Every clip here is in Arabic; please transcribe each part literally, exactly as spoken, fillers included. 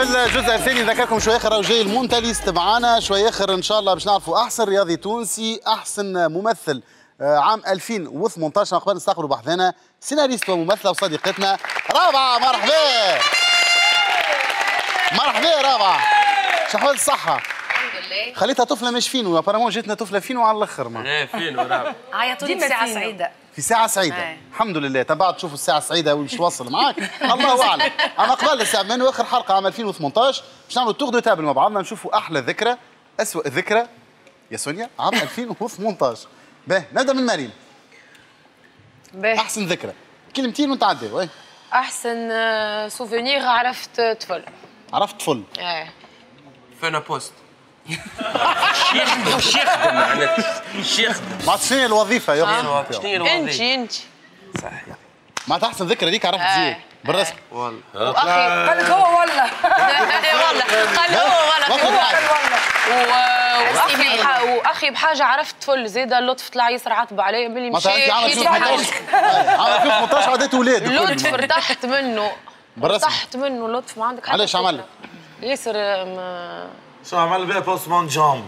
في الجزء الثاني نذكركم شويخر او جاي المونتاليست معانا. شويخر ان شاء الله باش نعرفوا احسن رياضي تونسي، احسن ممثل عام ألفين وثمانية عشر. قبل نستقبلوا بحثنا سيناريست وممثله وصديقتنا رابعه. مرحبا مرحبا رابعه، شحال الصحه؟ خليتها طفله مش فينو، ابارامون جاتنا طفله فينو على الاخر. ايه فينو رابعه، عيطولي بساعه سعيده، في ساعه سعيده. أي. الحمد لله. تبعت تشوفوا الساعه السعيده وين باش توصل معاك الله اعلم. اما قبل الساعه من واخر حلقه عام ألفين وثمانية عشر باش نعملوا تور دو تابل مع بعضنا، نشوفوا احلى ذكرى اسوء ذكرى يا سونيا عام ألفين وثمانية عشر. باهي نبدا من مريم. باهي احسن ذكرى كلمتين ونتعداو. ايه احسن سوفونيغ عرفت طفل. عرفت طفل؟ ايه فانا بوست شيخ يخدم معناتها شيخ معناتها شنو هي الوظيفه؟ يا شنو هي الوظيفه؟ انت انت صحيح معناتها احسن ذكرى ليك عرفت زيك بالرسم والله. اخي قال لك هو والله والله قال هو والله والله. واخي بحاجه عرفت طفل زيد اللطف طلع يسرع عطب عليا ملي مشيت عملت ثمانية عشر عادات اولاد لطف ارتحت منه بالرسم ارتحت منه لطف ما عندك حاجه. علاش عمل ياسر شو عمل بها بوسمون جامب؟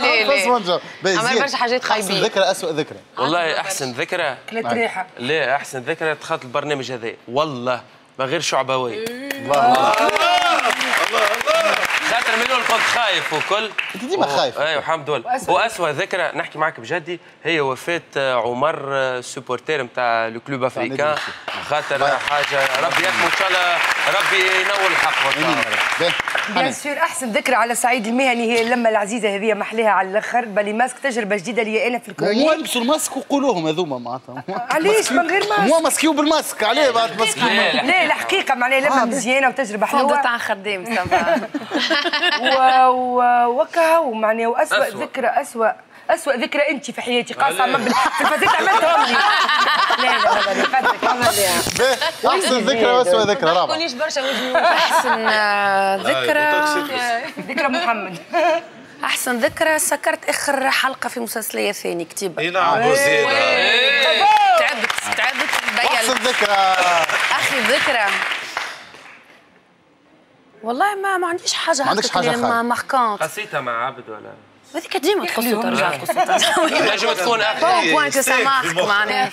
ليه ليه؟ بوسمون جامب. عمل برشا حاجات خايبين. أحسن ذكرى أسوأ ذكرى. والله أحسن ذكرى كلت ريحة. ليه أحسن ذكرى دخلت البرنامج هذا والله ما غير شعبوي. الله الله الله الله. خاطر من الأول كنت خايف وكل. أنت ديما خايف. أيوه الحمد لله. وأسوأ ذكرى نحكي معك بجدي هي وفاة عمر السوبورتير نتاع الكلوب أفريكان. خاطر حاجة ربي يحمي إن شاء الله ربي ينور الحق. بيان سور احسن ذكرى على الصعيد المهني هي اللمه العزيزه هذه محليها على الاخر. بالي ماسك تجربه جديده لي انا في الكورنيش. هو لبسوا الماسك وقولوهم هذوما معناتها علاش من غير ماسك؟ هو ماسكيو بالماسك عليه بعد ماسكيو. لا الحقيقه معناها لمه مزيانه وتجربه حلوه فندق عن خدام وكا. ومعناها واسوء ذكرى اسوء أسوأ ذكرى أنت في حياتي قاصة من بالفاتت عملتهم لي. لا لا لا فاتت عملتها. أحسن ذكرى وأسوأ ذكرى رابعة. ما تكونيش برشا وجهي. أحسن ذكرى ذكرى محمد. أحسن ذكرى سكرت آخر حلقة في مسلسلية ثاني كتيبة. أي نعم بوزيدة. تعبت تعبت بيا. أحسن ذكرى. أخي ذكرى والله ما ما عنديش حاجة. ما عندكش حاجة خايبة. ماركانت. قصيتها مع عبد ولا؟ هذيك ديما تقصوا ترجع تقصوا نجم تكون اخي بوان كو سامارك معناها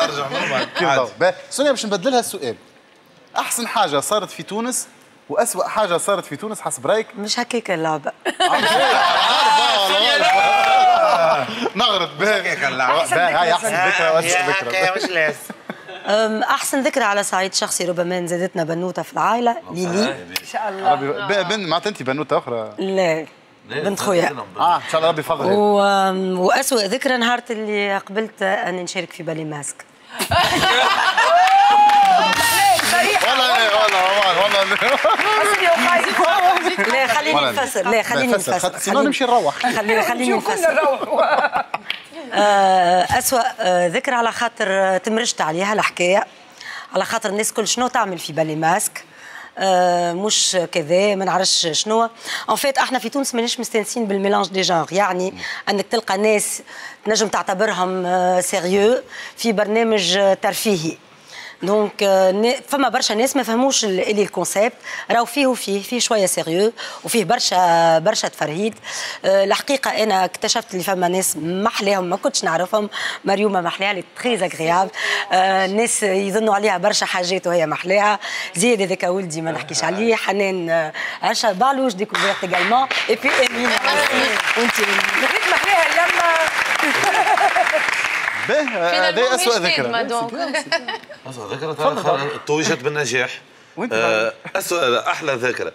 ارجع نورمال. سونيا باش نبدلها السؤال، احسن حاجه صارت في تونس واسوء حاجه صارت في تونس حسب رايك؟ مش هكاك اللعبه نغرد باهي هاي احسن ذكرى واسوء ذكرى. احسن ذكرى على صعيد شخصي ربما زادتنا بنوته في العائله ليلي ان شاء الله. بنت معناتها انت بنوته اخرى؟ لا بنت خويا. اه ان شاء الله ربي يفضل. واسوء ذكرى نهار اللي قبلت اني نشارك في بالي ماسك. والله والله والله لا خليني نفسر لا خليني نفسر خلينا نمشي نروح خليني خليني نروح. أسوأ ذكرى على خاطر تمرشت عليها الحكاية على خاطر الناس كل شنو تعمل في بالي ماسك مش كذا ما نعرفش شنو. ان فيت احنا في تونس ماناش مستانسين بالميلانج دي جانغ، يعني انك تلقى ناس تنجم تعتبرهم سيريو في برنامج ترفيهي. دونك فما برشا ناس ما فهموش اللي الكونسيبت راهو فيه وفيه فيه شويه سيريو وفيه برشا برشا تفرهيد. الحقيقه انا اكتشفت اللي فما ناس محلاهم ما كنتش نعرفهم. مريومه محلاها اللي تري زاغريابل، الناس يظنوا عليها برشا حاجات وهي محلاها. زياد هذاك ولدي ما نحكيش عليه. حنان عشا بالوش ديكوفيرت ايغالمون اي بي امين وانت ريت محلاها اللمه. باهي هذه أسوأ ذكرى. أسوأ ذكرى توجت بالنجاح. أسوأ أحلى ذكرى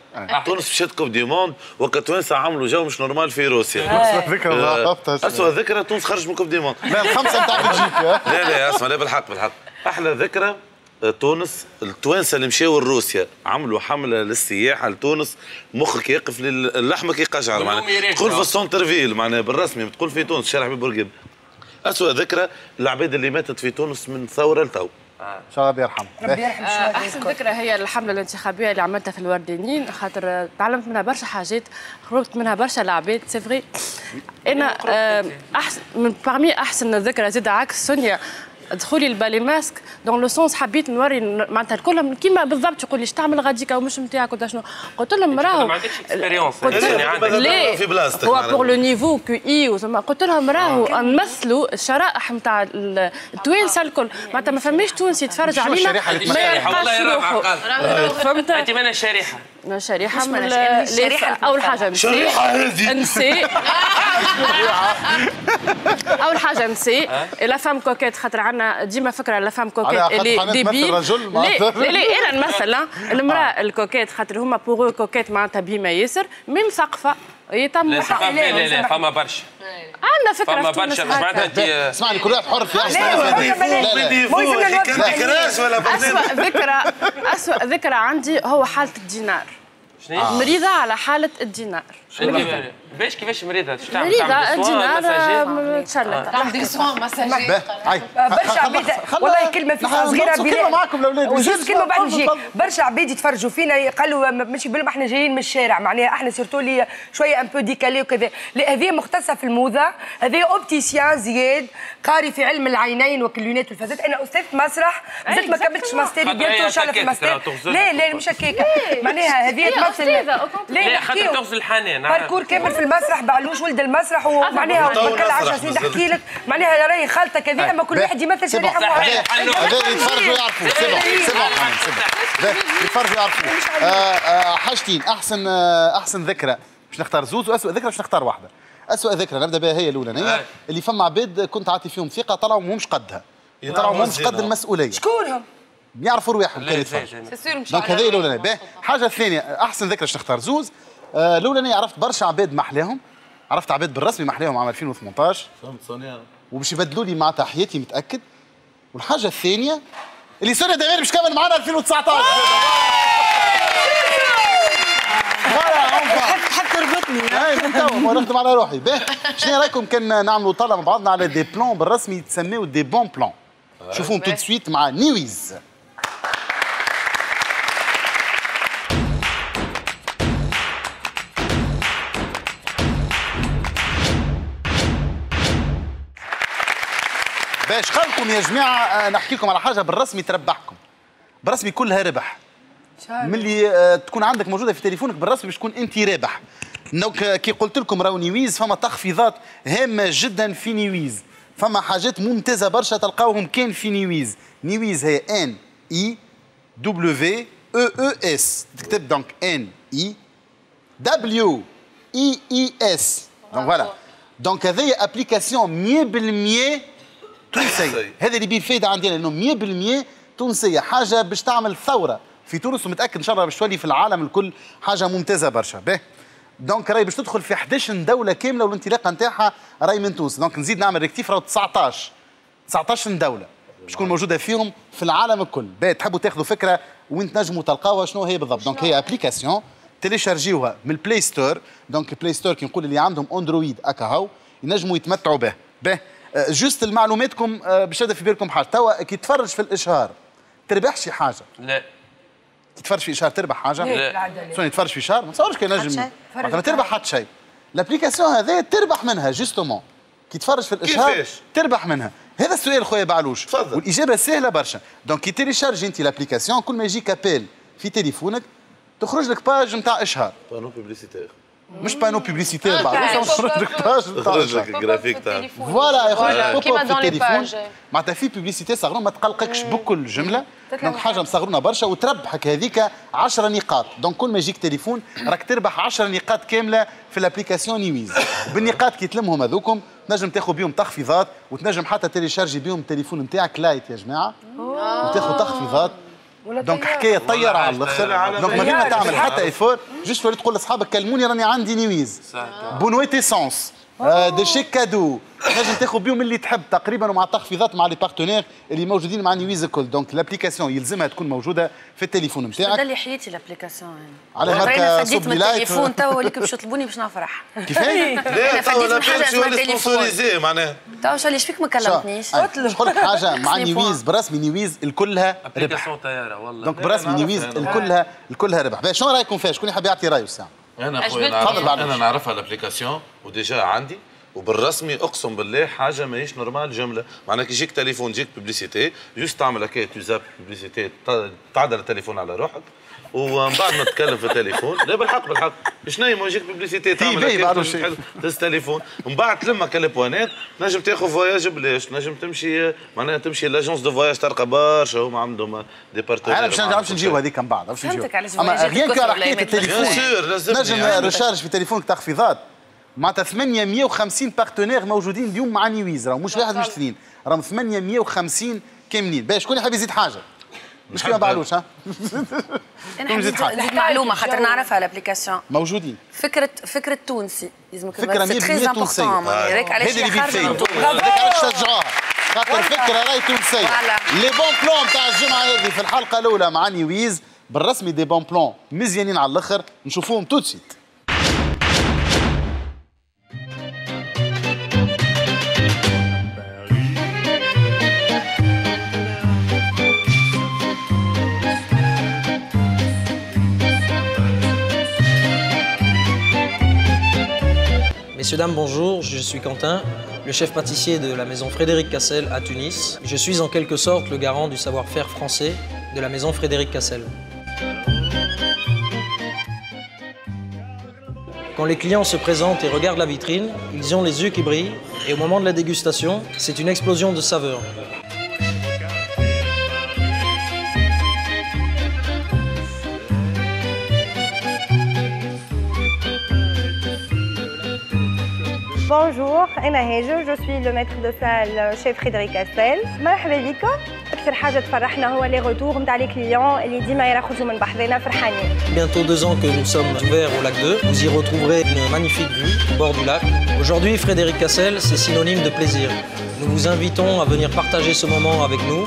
تونس مشات كوب دي موند وكتوانسة عملوا جو مش نورمال في روسيا. أسوأ ذكرى أسوأ ذكرى تونس خرجت من كوب دي موند. لا الخمسة نتاع بلجيكا. لا لا اسمع لا بالحق بالحق. أحلى ذكرى تونس التوانسة اللي مشاو لروسيا عملوا حملة للسياحة لتونس. مخك يقف لحمك يقشعر معناها. تقول في السونتر فيل معناها بالرسمي تقول في تونس شارع حبيب بورقيبة. أسوأ ذكرى العباد اللي ماتت في تونس من ثورة لتو. إن شاء الله ربي يرحمهم. ربي يرحم شوية. أحسن ذكرى هي الحملة الانتخابية اللي عملتها في الوردانين، خاطر تعلمت منها برشا حاجات، خرجت منها برشا لعباد سي فغي. أنا أحسن من باغمي أحسن ذكرى زاد عكس سونيا دخولي البالي ماسك دون لو سونس حبيت نوري معناتها الكل كيما بالضبط يقول لي اش تعمل غاديك ومش نتاعك ولا شنو. قلت لهم راهو ما عندكش اكسبيريونس لا في بلاصتك هو بور لو نيفو كو اي. قلت لهم راهو نمثلوا الشرائح نتاع التوانسه الكل معناتها ما فماش تونسي يتفرج علينا ما يلقاش روحه. فهمت انت مانا شريحه ما شريحه ولا شريحه. اول حاجه الشريحه هذه نسي اول حاجه نسي لا فام كوكيت خاطر عندنا ديما فكره لا فام كوكيت اللي ديبي لا لا انا نمثل المراه الكوكيت خاطر هما بوغو كوكيت معناتها بما ياسر ميم ثقفه يتم لا لا لا فما برشا عندنا فكره فما برشا معناتها اسمعني كل واحد حر في احسن ولا ذكرى اسوء ذكرى عندي هو حاله الدينار. آه. مريضة على حالة الدينار. باش كيفاش مريضة؟ مريضة الدينار متشلتة. عندك سوان مساجات. برشا عباد والله كلمة في صغيرة كلمة معاكم الأولاد. وجوز كلمة بعد نجيك. برشا عباد يتفرجوا فينا قالوا ماشي بالهم احنا جايين من الشارع معناها احنا سيرتولي شوية ان بو ديكالي وكذا. لا هذه مختصة في الموضة، هذه أوبتيسيان زياد قاري في علم العينين وكليونات والفازات، أنا أستاذ مسرح، زدت ما كملتش ماستيري بيانتو إن شاء الله في الماستير. لا لا مش هكاكا معناها هذه لا لا خاطر تغزل الحنان باركور كامل في المسرح بعلوش ولد المسرح ومعناها وكل عشر سنين نحكي لك معناها راهي خالطه كذا ما كل واحد يمثل شريحه معينه. يتفرجوا يعرفوا يتفرجوا يعرفوا حاجتين. احسن احسن ذكرى باش نختار زوز واسوء ذكرى باش نختار واحده. اسوء ذكرى نبدا بها هي الاولى هي اللي فما عباد كنت عاطي فيهم ثقه طلعوا ماهمش قدها طلعوا ماهمش قد المسؤوليه. شكونهم؟ يعرفوا رواحهم كان يتفرجوا. دونك هذه الأولانية. باهي الحاجة الثانية أحسن ذكرى باش نختار زوز. آه الأولانية عرفت برشا عباد محلاهم، عرفت عباد بالرسمي محلاهم عام ألفين وثمانطاش. فهمت سونيا وباش يبدلوا لي معناتها حياتي متأكد. والحاجة الثانية اللي سونيا داير باش تكمل معنا ألفين وتسعطاش. حتى ربطني. أي من توا نخدم على روحي. باهي شنو رأيكم كان نعملوا طلع مع بعضنا على دي بلون بالرسمي يتسموا دي بون بلون. شوفوهم توت سويت مع نويز. باش خلكم يا جماعه نحكي لكم على حاجه بالرسمي تربحكم بالرسمي كلها ربح. ملي تكون عندك موجوده في تليفونك بالرسمي باش تكون انت رابح. كي قلت لكم راهو نويز فما تخفيضات هامه جدا في نويز، فما حاجات ممتازه برشا تلقاوهم كان في نويز. نويز هي ان اي دبليو او او اس تكتب دونك ان اي دبليو اي اي اس دونك فوالا دونك هذه ابليكاسيون مية بالمية تونسيه. هذا اللي بيه الفايده عندي لانه مية بالمية تونسيه، حاجه باش تعمل ثوره في تونس ومتاكد ان شاء الله باش تولي في العالم الكل حاجه ممتازه برشا. باهي دونك راهي باش تدخل في إحدى عشر دوله كامله والانطلاقه نتاعها راهي من تونس. دونك نزيد نعمل ريكتيف راهو تسعطاش تسعطاش دوله باش تكون موجوده فيهم في العالم الكل. باهي تحبوا تاخذوا فكره وين تنجموا تلقاوها شنو هي بالضبط. دونك هي ابليكاسيون تيليشارجيوها من البلاي ستور. دونك البلاي ستور كي نقول اللي عندهم اندرويد هكا هاو ينجموا يتمتعوا به. باهي جوست لمعلوماتكم باش هذا في بالكم حاجه توا كي تفرج في الاشهار تربح شي حاجه؟ لا. كي تفرج في اشهار تربح حاجه؟ لا. سوني تفرج في شهر ما نتصورش كي نجم ما تربح حتى شيء. الابليكاسيون هذه تربح منها جوستومون كي تفرج في الاشهار تربح منها. هذا السؤال خويا بعلوش تفضل والاجابه سهله برشا. دونك كي تيليشارجي انت الابليكاسيون كل ما يجيك ابيل في تليفونك تخرج لك باج نتاع اشهار بانو بوبليسيتير مش بانو بوبليسيتير بعد تخرج لك الجرافيك تاع فوالا يخرج كيما دون لي باج معناتها في بوبليسيتي صغرون ما تقلقكش بكل جمله. دونك حاجه مصغرونه برشا وتربحك هذيك عشرة نقاط. دونك كل ما يجيك تليفون راك تربح عشرة نقاط كامله في الابليكاسيون نويز. بالنقاط كي تلمهم هذوكم تنجم تاخذ بهم تخفيضات وتنجم حتى تيليشارجي بهم التليفون نتاعك لايت يا جماعه وتاخذ تخفيضات. دونك حكايه طياره على الاخر. دونك ما غير تعمل حتى ايفور جوست فوري تقول لاصحابك كلموني راني عندي نويز بونويت ايسونس دي شيك كادو تنجم تاخذ بهم اللي تحب تقريبا ومع تخفيضات مع لي بارتنير اللي موجودين مع نويز الكل. دونك الابليكاسيون يلزمها تكون موجوده في التليفون نتاعك. بدل لي حياتي الابليكاسيون انا على برك صديت من التليفون توا وليك باش يطلبوني باش نفرح كيفاش؟ لا توا لا سبونسوريزي معناها توا شو اللي شبيك ما كلمتنيش؟ نقول لك حاجه مع نويز برسمي نويز الكلها ربح. دونك برسمي نويز الكلها الكلها ربح. شنو رايكم فيها؟ شكون يحب يعطي رايه الساعه؟ انا انا نعرفها الابليكاسيون وديجا عندي وبالرسمي اقسم بالله حاجه ماهيش نورمال جمله، معناها كي يجيك تليفون يجيك ببليسيتي، جوست تعمل هكا تزاب ببليسيتي تعدل التليفون على روحك، ومن بعد ما تتكلم في التليفون، لا بالحق بالحق، شنو هي ما يجيك ببليسيتي تعمل تهز التليفون، ومن بعد تلم هكا البوانات، نجم تاخذ فواياج بلاش، تنجم تمشي معناها تمشي لاجونس دو فواياج تلقى برشا هما عندهم دي بارتنير. انا باش نعرفش نجيو هذيك من بعد، باش نجيو. اما غير كان حكايه التليفون نجم ريشارج في تليفونك تخفيضات. معناتها ثمانمئة وخمسين بارتنير موجودين اليوم مع نويز، راهو مش واحد مش اثنين، راهم ثمانمئة وخمسين كاملين. باهي شكون يحب يزيد حاجه؟ مش كيما بعلوش ها؟ أنا نزيد حاجه معلومه خاطر نعرفها الابليكاسيون موجودين. فكره فكره تونسي لازمك فكره مية بالمية تونسية، هذه اللي بيتسايد هذاك علاش تشجعوها خاطر الفكره راهي تونسية. لي بون بلون تاع الجمعه هذه في الحلقه الأولى مع نويز بالرسمي دي بون بلون مزيانين على الآخر، نشوفوهم تو سيت. Messieurs, dames, bonjour, je suis Quentin, le chef pâtissier de la maison Frédéric Cassel à Tunis. Je suis en quelque sorte le garant du savoir-faire français de la maison Frédéric Cassel. Quand les clients se présentent et regardent la vitrine, ils ont les yeux qui brillent et au moment de la dégustation, c'est une explosion de saveurs. Bonjour, أنا هاجر، je suis le maître de salle chez Frédéric Cassel. مرحبا بكم. أكثر حاجة تفرحنا هو les retours نتاع les clients اللي ديما ياخذوا من بحذنا فرحانين. Bientôt deux ans que nous sommes ouverts au lac deux. Vous y retrouverez une magnifique vue au bord du lac. Aujourd'hui, Frédéric Cassel, c'est synonyme de plaisir. Nous vous invitons à venir partager ce moment avec nous.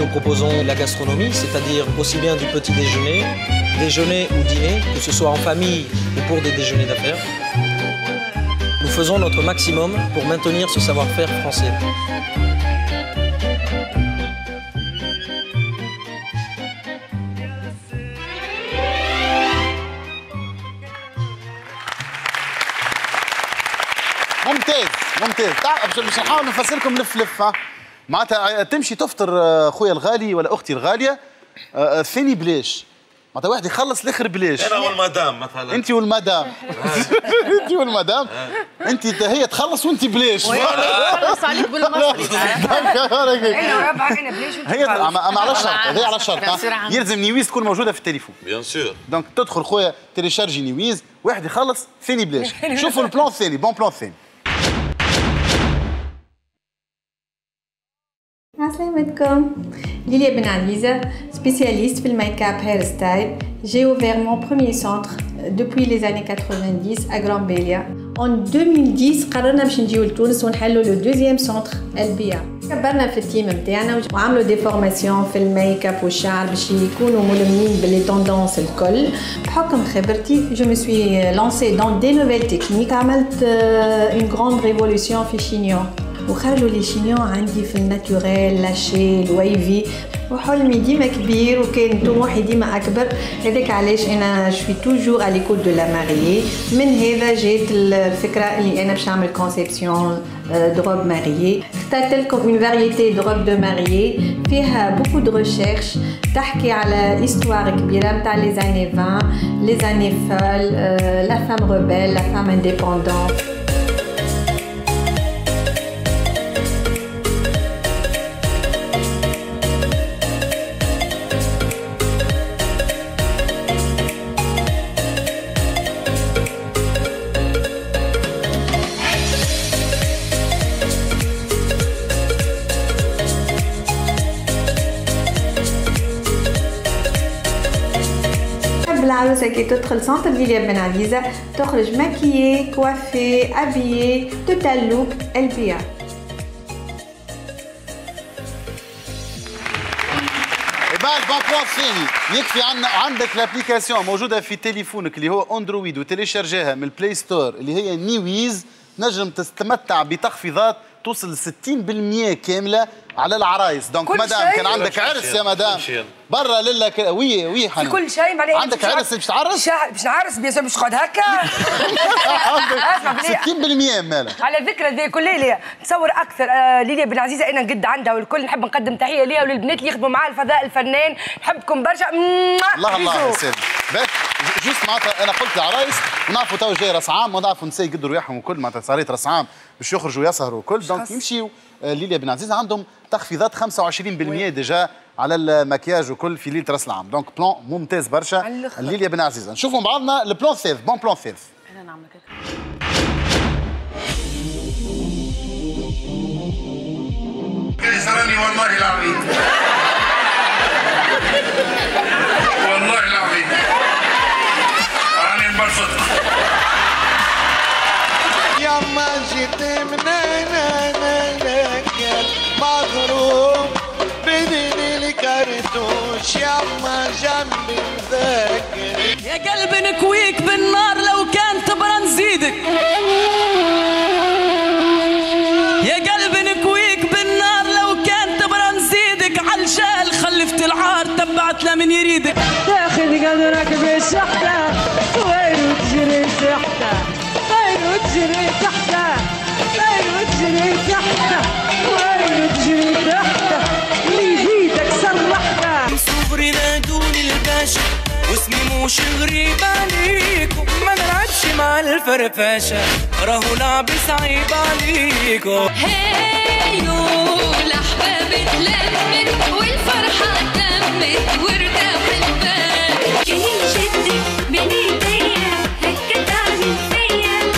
Nous proposons la gastronomie, c'est-à-dire aussi bien du petit déjeuner, déjeuner ou dîner, que ce soit en famille ou pour des déjeuners d'affaires. Nous faisons notre maximum pour maintenir ce savoir-faire français. ممتاز ممتاز. تعرف باش نحاول نفسر لكم لف لفه. معناتها تمشي تفطر خويا الغالي ولا اختي الغاليه ثاني بلاش. معناتها واحد يخلص الاخر بلاش. انا والمدام مثلا. انت والمدام. انت والمدام. انت هي تخلص وانت بلاش. تخلص عليك بالمصري. انا ربعك انا بلاش وانت هي اما على الشرط، هي على الشرط. يلزم نويز تكون موجوده في التليفون. بيان سور. دونك تدخل خويا تيليشارجي نويز، واحد يخلص ثاني بلاش. شوفوا البلان الثاني، بون بلان ثاني. السلام عليكم. Lilia Benaliza, spécialiste في الميك اب هير ستايل. J'ai ouvert mon premier centre depuis les années quatre-vingt-dix à Grand Bélia. En deux mille dix قررنا باش نجيو لتونس ونحلوا لو دوزيام سونتر البيع. كبرنا في التيم نتاعنا وعملوا دي فورماسيون في الميك اب والشعر باش يكونوا ملمين باللي توندونس الكل. بحكم خبرتي جو مي سوي لانسي دون دي نوفيل تكنيك، عملت اون غروند ريفولوسيون في شينيون. وخرجوا لي شينيون عندي في الناتوريل لاشي الويفي، وحلمي ديما كبير وكان طموحي ديما اكبر. هذاك علاش انا شوي توجور على ليكوت دو لا ماريي. من هذا جات الفكره اللي انا باش نعمل كونسيبسيون دروب ماريي. اخترت لكم اون فاريتي دروب دو ماريي فيها بوكو دو ريشيرش، تحكي على هيستوار كبيره نتاع لي زاني عشرين، لي زاني فال، لا فام روبيل، لا فام انديبوندون. العروسة كي تدخل سنتر ليليا بنعليزة تخرج ماكيي كوافي ابيي توتال لوك البيع. بعد بون بوان ثاني يكفي عندنا عندك الابليكاسيون موجوده في تليفونك اللي هو اندرويد وتيليشارجاها من البلاي ستور اللي هي نويز، نجم تستمتع بتخفيضات توصل ستين بالمئة كامله على العرايس. دونك مدام كان عندك عرس يا مدام برا لله كده وي وي حنان كل شيء معناها عندك عرس باش تعرس؟ باش نعرس بيان سور باش نقعد هكا ستين بالمية مالك. على ذكرى ذي كل ليلة نتصور أكثر ليليا بن عزيزة أنا نقد عندها والكل نحب نقدم تحية ليها وللبنات اللي يخدموا معاها الفضاء الفنان نحبكم برشا. الله الله يسلمك. جست معناتها أنا قلت العرايس ونعرفوا تو جاي راس عام ونعرفوا نساي قدروا يحهم وكل معناتها صارت راس عام باش يخرجوا يسهروا وكل دونك يمشيوا ليليا بن عزيزة عندهم تخفيضات خمسة وعشرين بالمية ديجا على المكياج وكل في ليله راس العام، دونك بلان ممتاز برشا ليليا بن عزيزة، نشوفوا بعضنا البلان الثالث، بون بلان ثالث. أنا نعمل كده. اللي صراني والله العظيم. والله العظيم. راني نبرفض. يما جيت من هنا هناك مغروم بديني الكرتوش يما جنبي مذاكر يا قلبي نكويك بالنار لو كان تبرى نزيدك يا قلبي نكويك بالنار لو كان تبرى نزيدك عالجال خلفت العار تبعتنا من يريدك تاخذ قدرك بالشحتة وين وتجري تحتة وين وتجري تحتة وين وتجري تحتة وين وتجري تحتة صبري نادوني الباشا واسمي موش غريب عليكم ما نلعبش مع الفرفشه راهو لعب صعيب عليكم هيو الاحباب اتلمت والفرحه تمت وارتاح البال كي جدي من ايديا هكت علي فيا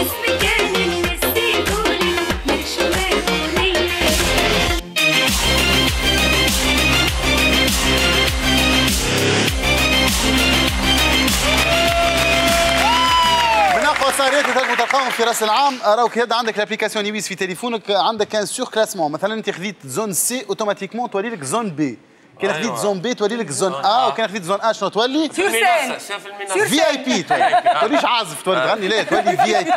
اسمي كان الناس تقولي مش مدنيه من اقوى صاريات اللي تنجموا تلقاهم في راس العام راهو كي يبدا عندك لابليكاسيون نويس في تليفونك عندك كان سيغ كلاسمون مثلا انت خذيت زون سي اوتوماتيكمون تولي لك زون بي كي خذيت زون بي تولي لك زون ا وكان خذيت زون ا شنو تولي؟ في اي بي تولي توليش عازف تولي تغني لا تولي في اي بي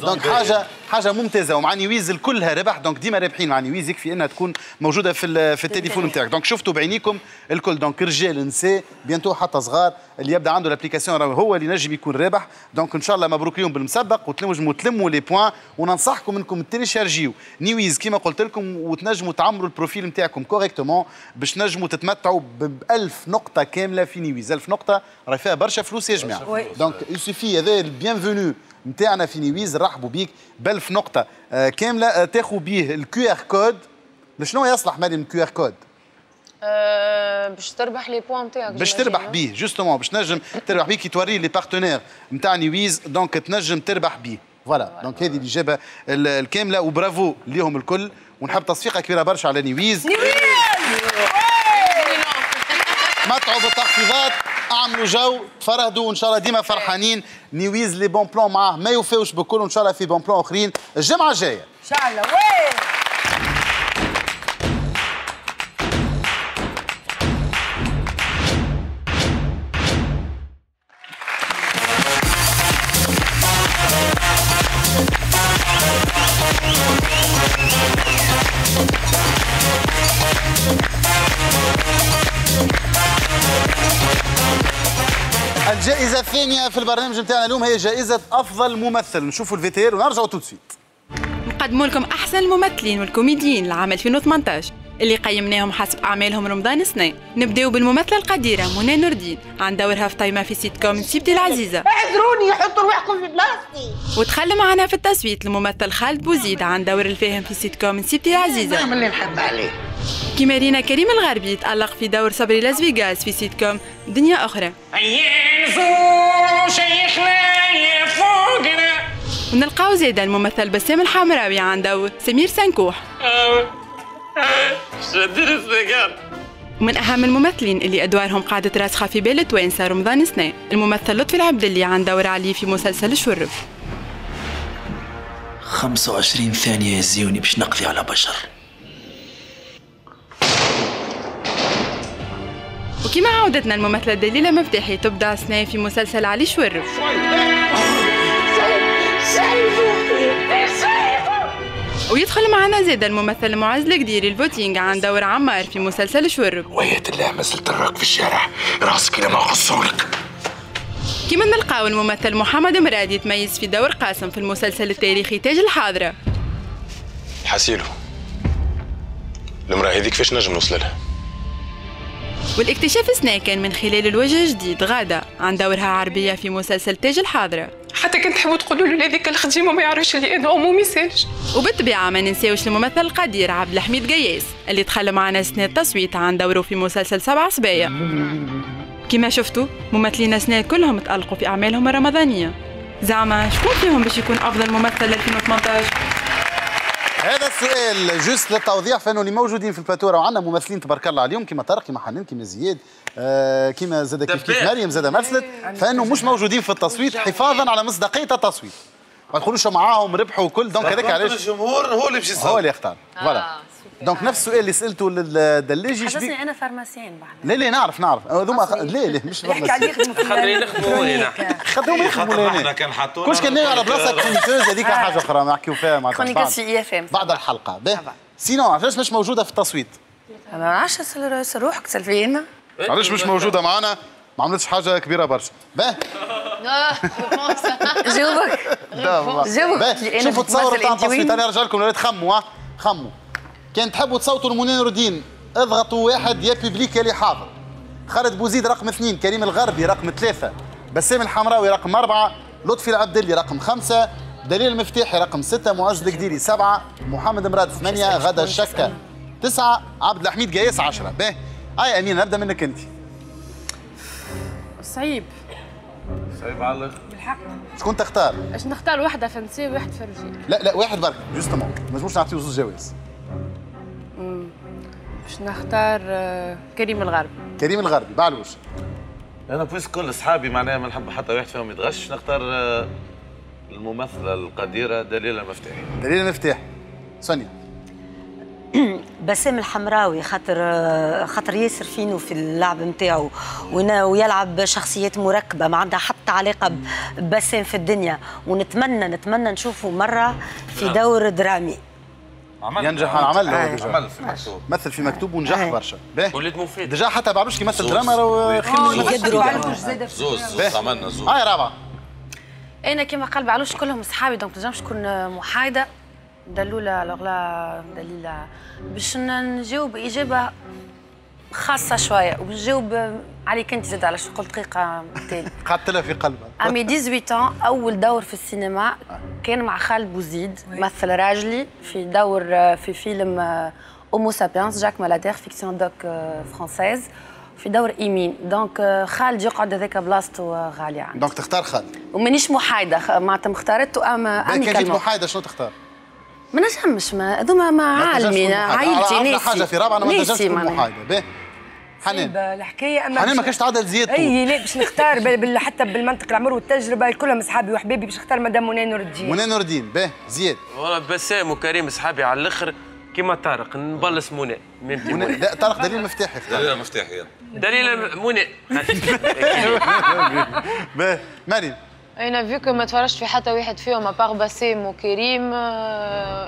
دونك حاجه حاجه ممتازه ومع نويز الكلها ربح دونك ديما رابحين مع نويز يكفي انها تكون موجوده في في التليفون نتاعك دونك شفتوا بعينيكم الكل دونك رجال نساء بيانتو حتى صغار اللي يبدا عنده الابليكاسيون هو اللي نجم يكون رابح دونك ان شاء الله مبروك ليهم بالمسبق وتنجموا تلموا لي بوان وننصحكم انكم تيليشارجيو نويز كيما قلت لكم وتنجموا تعمروا البروفيل نتاعكم كوريكتومون باش نجموا تتمتعوا ب ألف نقطه كامله في نويز ألف نقطه راهي فيها برشا فلوس يا جماعه دونك يسفي هذا البيانفونو نتاعنا في نويز رحبوا بيك بألف نقطه آه كامله تاخذوا بيه الكيو ار كود لشنو يصلح مادام الكيو ار كود؟ أه باش تربح لي بوان نتاعك باش تربح بيه جوستومون باش تنجم تربح بيه كي توري لي بارتنير نتاع نويز دونك تنجم تربح بيه فوالا دونك هذه الاجابه الكامله وبرافو ليهم الكل ونحب تصفيقه كبيره برشا على نويز متعوا بالتخفيضات اعملوا جو تفرهدوا وان شاء الله ديما فرحانين نويز لي بون بلان معاه ما يوفاوش بكل وان شاء الله في بون بلان اخرين الجمعه الجايه ان شاء الله وي الجائزة الثانية في البرنامج نتاعنا اليوم هي جائزة أفضل ممثل، نشوفوا الفي تي آر ونرجعوا تو سويت. نقدموا لكم أحسن الممثلين والكوميديين لعام ألفين وثمانطاش اللي قيمناهم حسب أعمالهم رمضان سنة، نبداو بالممثلة القديرة منى نور الدين عن دورها في طيمة في سيت كوم سيبتي العزيزة. اعذروني حطوا رواحكم في بلاصتي. وتخلى معنا في التصويت الممثل خالد بوزيد عن دور الفاهم في سيت كوم سيبتي العزيزة. نعمل اللي نحب عليه. كيمارينا كريم الغربي تألق في دور صبري لاس فيغاس في سيت كوم دنيا أخرى. ونلقاو زادا الممثل بسام الحمراوي عن دور سمير سنكوح. ومن أهم الممثلين اللي أدوارهم قعدت راسخة في بال التوانسة رمضان سنة الممثل لطفي العبدلي عن دور علي في مسلسل الشرف. خمسة وعشرين ثانية يزيوني باش نقضي على بشر. وكما عودتنا الممثلة دليلة مفتاحي تبدع سنة في مسلسل علي شورف. ويدخل معنا زاد الممثل المعزلك ديري الفوتينغ عن دور عمار في مسلسل شورب. ويا الله ما زلت نراك في الشارع، راسك إلى ما غصولك. كيما نلقاو الممثل محمد مرادي يتميز في دور قاسم في المسلسل التاريخي تاج الحاضرة. حاسيلو المرأة هذي كيفاش نجم نوصل لها؟ والاكتشاف سناك كان من خلال الوجه الجديد غادة عن دورها عربية في مسلسل تاج الحاضرة. حتى كنت تحبوا تقولوا له هذيك الخديمه ما يعرفش اللي انا امو ميسالش. وبالطبيعه ما ننساوش الممثل القدير عبد الحميد قياس اللي دخل معنا سنة التصويت عن دوره في مسلسل سبع صبايا. كما شفتوا ممثلين سنة كلهم تألقوا في اعمالهم الرمضانيه، زعما شكون فيهم باش يكون افضل ممثل ألفين وثمانطاش؟ هذا السؤال جست للتوضيح، فانه اللي موجودين في البلاتوره وعندنا ممثلين تبارك الله عليهم كيما طارق كيما حنان كيما زياد آه كيما زاد كيف كيف مريم زاد مرسلت، فانه مش موجودين في التصويت حفاظا على مصداقيه التصويت، ما تقولوش معاهم ربحوا وكل دونك هذاك علاش الجمهور هو اللي باش هو اللي يختار فوالا. دونك نفس السؤال اللي سالته للدليجي حسسني انا فارماسيان بعد. لا لا نعرف نعرف هذوما خ... لا لا مش نحكي عليه خلينا نخدموا هنا خدموا يخدموا هنا كان حطونا كلش كان على بلاصه كونيتوز هذيك حاجه اخرى نحكيو فيها مع بعض بعد الحلقه. سينو علاش مش موجوده في التصويت؟ ما عرفتش نسال روحك تسال فينا علاش مش موجوده معنا، ما عملتش حاجه كبيره برشا. باه جاوبك جاوبك شوفوا تصوروا تاع التصويت، انا رجع لكم الولاد خموا خموا كان تحبوا تصوتوا لمنير الدين اضغطوا واحد يا بيبليك اللي حاضر، خالد بوزيد رقم اثنين، كريم الغربي رقم ثلاثة، بسام الحمراوي رقم أربعة، لطفي العبدلي رقم خمسة، دليل المفتاحي رقم ستة، معز القديري سبعة، محمد مراد ثمانية، غدا الشكة تسعة، عبد الحميد قياس عشرة. باهي أي أمينة نبدأ منك أنت. صعيب صعيب على بالحق شكون تختار؟ باش نختار واحدة فرنسية وواحد في الرجال. لا لا واحد برك جوستومون ما نجموش نعطيو زوج جواز. باش نختار كريم الغربي. كريم الغربي بعلوش. انا بويس كل اصحابي معناها ما نحب حتى واحد فيهم يتغش، نختار الممثله القديره دليلة المفتاحي. دليلة المفتاحي. سونيا. بسام الحمراوي خاطر خاطر ياسر فينو في اللعب نتاعو ويلعب شخصيات مركبه ما عندها حتى علاقه ببسام في الدنيا، ونتمنى نتمنى نشوفه مره في دور درامي. عمل ينجح عمل عمل في مكتوب مثل في مكتوب ونجح برشا. وليد مفيد ديجا حتى بعرفش كي مثل دراما راهو خير زوز عملنا زوز. هاي رابعه. انا كيما قال بعلوش كلهم اصحابي دونك ما نجمش نكون محايده. دلوله لغلا دليله باش نجاوب اجابه خاصه شويه ونجاوب عليك انت زاد على شو قلت دقيقه تالي قعدت لها في قلبها. عمي ثمانية عشر اول دور في السينما كان مع خالد بوزيد مثل راجلي في دور في فيلم اومو سابيانس جاك مالادير فيكسيون دوك فرانسيز في دور ايمين دونك خالد يقعد هذاك بلاصتو غاليه عندي دونك تختار خالد ومانيش محايده معناتها اختارته اما انا كنت محايده شنو تختار؟ ما نجمش ما هذوما ما عالمين عائلتي ناسي حاجه في رابعه ما نجمش محايده. باهي حنان الحكايه اما حنان ما كانش تعدل زيادته اي لا باش نختار بال... حتى بالمنطق العمر والتجربه كلهم اصحابي وحبيبي باش نختار مدام منى نور الدين. منى نور الدين باه زياد والله بسام وكريم اصحابي على الاخر كيما طارق نبلص منى منى لا طارق دليل مفتاحي دليل مفتاحي دليل منى باه مريم. انا فيكم ما تفرجت في حتى واحد فيهم ابار بسام وكريم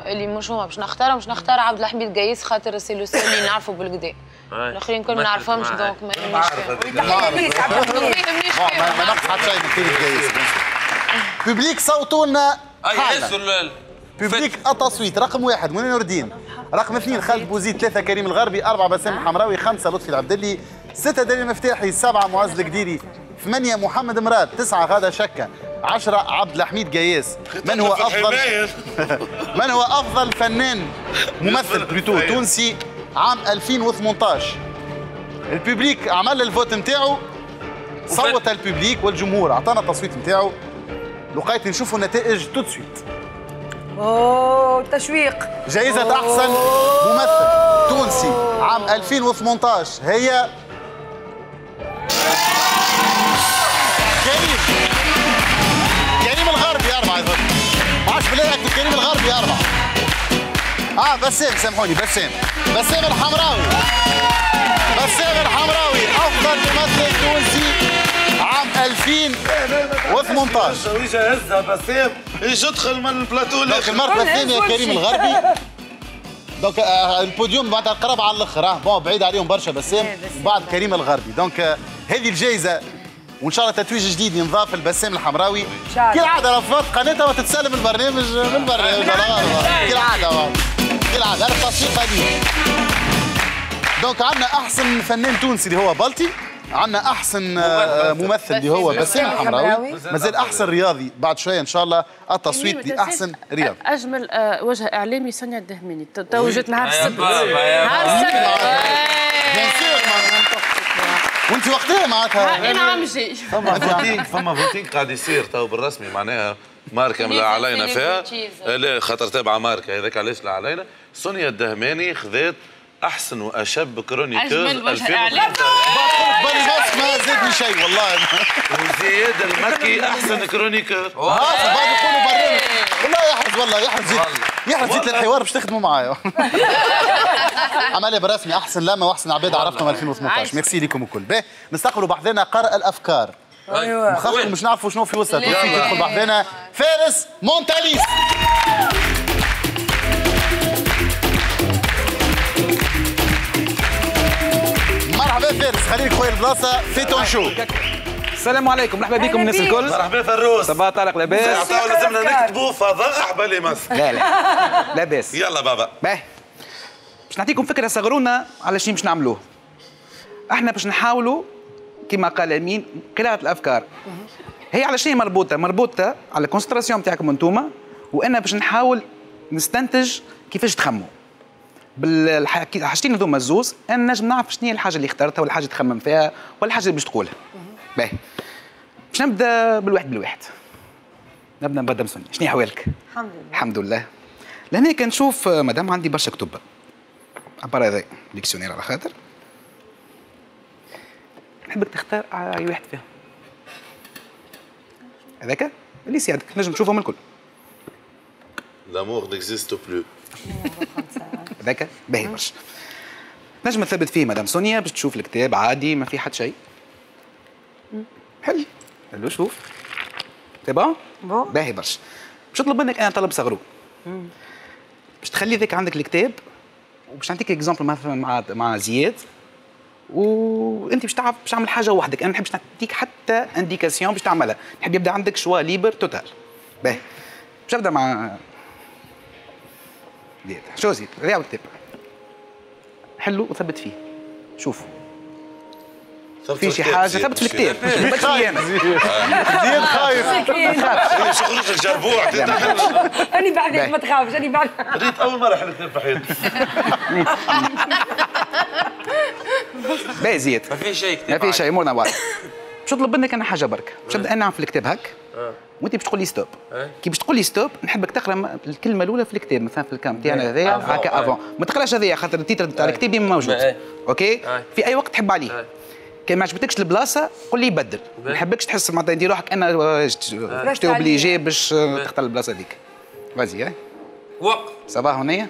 اللي مش هما باش نختارهم باش نختار عبد الحميد قياس خاطر سي لو سيل اللي نعرفه بالكدا الاخرين الكل ما نعرفهمش دونك ما يهمنيش ما نقص حتى شيء كثير جايز. بيبليك صوتوا لنا حاله. بيبليك التصويت رقم واحد منى نور الدين، رقم اثنين خالد بوزيد، ثلاثة كريم الغربي، أربعة بسام الحمراوي، خمسة لطفي العبدلي، ستة دليل المفتاحي، سبعة معز القديري، ثمانية محمد مراد، تسعة غادة شكة، عشرة عبد الحميد قياس. من هو أفضل من هو أفضل فنان ممثل بلوتو تونسي عام ألفين وثمانطاش؟ الببليك عمل الفوت نتاعو صوت الببليك والجمهور اعطانا التصويت نتاعو لقيت نشوفوا النتائج تو سويت. اوه تشويق. جائزة أوه. أحسن ممثل تونسي عام ألفين وثمانطاش هي كريم كريم الغربي أربعة. ما عادش بالله ياكل كريم الغربي أربعة. اه بسام سامحوني بسام بسام الحمراوي بسام الحمراوي افضل ممثل تونسي عام ألفين وثمانطاش ثمانية عشر ويجهزها بسام يجي يدخل من البلاتو الاخر. المرة الثانية كريم الغربي دونك البوديوم بعد قرب على الاخر اه بون بعيد عليهم برشا بسام وبعد كريم الغربي. دونك هذه الجائزة وان شاء الله تتويج جديد ينضاف لبسام الحمراوي كالعادة. رفضت قناتها وتتسلم البرنامج من البرنامج كالعادة كالعادة. هذا التصفيق هذه. دونك عندنا احسن فنان تونسي اللي هو بلطي، عندنا احسن ممثل اللي هو بسام الحمراوي، مازال احسن رياضي بعد شويه ان شاء الله التصويت لاحسن رياضي. اجمل وجه اعلامي سنيا الدهماني توجت نهار السبت. نهار السبت وانت وقتها معناتها انا عم جاي فما فوتينغ فما فوتينغ قاعد يصير تو بالرسمي معناها ماركه لا علينا فيها لا خاطر تابعه ماركه هذاك علاش لا علينا. سنيا الدهماني خذت احسن واشب كرونيكور ألفين وثلاثة. بالماسك ما زادني شيء والله. وزياد المكي احسن كرونيكور. هذا بعد يقولوا برنامج والله يحرز والله يحرز زيد يحرز زيد للحوار باش تخدموا معايا. عمليه برسمي احسن لما واحسن عباد عرفتهم ألفين وثمانية عشر. ميرسي لكم الكل. باهي نستقبلوا بحذانا قارئ الافكار. ايوه مخاطر مش نعرفوا شنو في وسط. يدخل بحذانا فارس مونتاليس. مرحبا فارس خليك خويا البلاصه في تونشو. السلام عليكم مرحبا بكم الناس الكل. مرحبا فروس صباح طارق لاباس. لازمنا نكتبوا فضاح بالي مس. لا لا لاباس يلا بابا. باهي باش نعطيكم فكره صغرونا على شنو باش نعملوه. احنا باش نحاولوا كما قال مين قراءه الافكار هي على شنو مربوطه؟ مربوطه على الكونسنتراسيون نتاعكم انتوما وانا باش نحاول نستنتج كيفاش تخموا. بالحاجتين هذوما الزوز انا نجم نعرف شنو هي الحاجه اللي اخترتها ولا الحاجه تخمم فيها ولا الحاجه اللي باش تقولها. باهي باش نبدا بالواحد بالواحد. نبدا نبدا مسوني شنو حوالك؟ الحمد لله الحمد لله. لهنا كنشوف مدام عندي برشا كتب عباره هذا ديكسيونير على خاطر نحبك تختار اي واحد فيهم. هذاك اللي يساعدك نجم تشوفهم الكل. لامور نيكزيست بلو هذاك باهي برشا. نجم نثبت فيه مدام سونيا باش تشوف الكتاب عادي ما في حد شيء. حل حلو شوف سي بون؟ باهي برشا. باش نطلب منك انا طلب صغرو. باش تخلي ذاك عندك الكتاب وباش نعطيك اكزامبل مثلا مع مع زياد وانت باش تعرف باش تعمل حاجه وحدك. انا ما نحبش نعطيك حتى انديكاسيون باش تعملها، نحب يبدا عندك شوا ليبر توتال. باهي باش نبدا مع ديت. شو زيد رياو الكتاب حلو وثبت فيه. شوفوا في شي حاجه ثبت في الكتاب باش انا زيد خايف باش يخرج لك جربوع. انا بعدك ما تخافش انا بعد ريت اول مره حلت في حياتي. باهي زيد ما في شيء ما في شيء امورنا واضحه. باش نطلب منك انا حاجه برك باش نبدا انا في الكتاب هك وانت باش تقول لي ستوب. كي باش تقول لي ستوب نحبك تقرا الكلمه الاولى في الكتاب مثلا في الكام تاعنا هذايا هكا افون ما تقراش هذايا خاطر التيتر تاع الكتاب ديما موجود. اوكي في اي وقت تحب عليه. كان ما عجبتكش البلاصه قول لي بدل. ما نحبكش تحس معناتها ندير روحك انا شتي اوبليجي باش تختار البلاصه هذيك. فازي وقف صباح هنايا.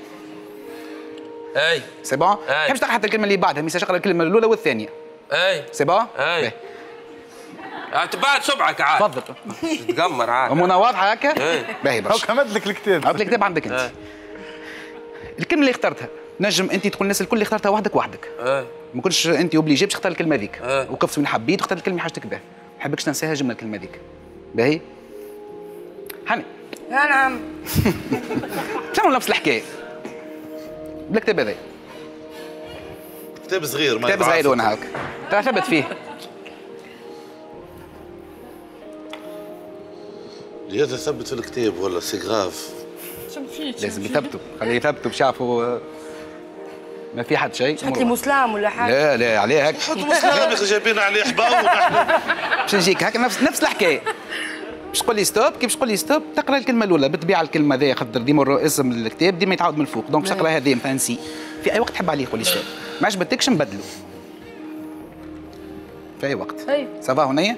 اي سي بون. ما تحبش تقرا حتى الكلمه اللي بعدها ميساج اقرا الكلمه الاولى والثانيه. اي سي بون. اي تبعد صبعك عاد تفضل تقمر عاد امورنا واضحه هكا. باهي برشا هاكا مدلك الكتاب عاد الكتاب عندك انت. الكلمه اللي اخترتها نجم انت تقول الناس الكل اللي اخترتها وحدك وحدك. ما كنتش انت اوبليجي باش تختار الكلمه هذيك. وقفت من حبيت واخترت الكلمه حاجتك بها. ما نحبكش تنساها جمله الكلمه هذيك. باهي هاني يا نعم شنو نفس الحكايه بالكتاب هذايا. كتاب صغير ما كتاب صغير وانا هاك تعثبت فيه هذا ثبت في الكتاب ولا سي غاف لازم يثبتوا خليه يثبتوا باش يعرفوا ما في حد شيء. حط لي مسلم ولا حاجه. لا لا عليه هكا حط مسلم جايبين عليه حباوه ونحن باش نجيك هكا نفس نفس الحكايه. باش تقول لي ستوب كي باش تقول لي ستوب تقرا الكلمه الاولى بالطبيعه الكلمه هذه خاطر ديما اسم الكتاب ديما يتعاود من الفوق دونك باش تقرا هذه مثلا سي في اي وقت تحب عليه قول لي ستوب. ما عجبتكش نبدلو في اي وقت. صافا هنايا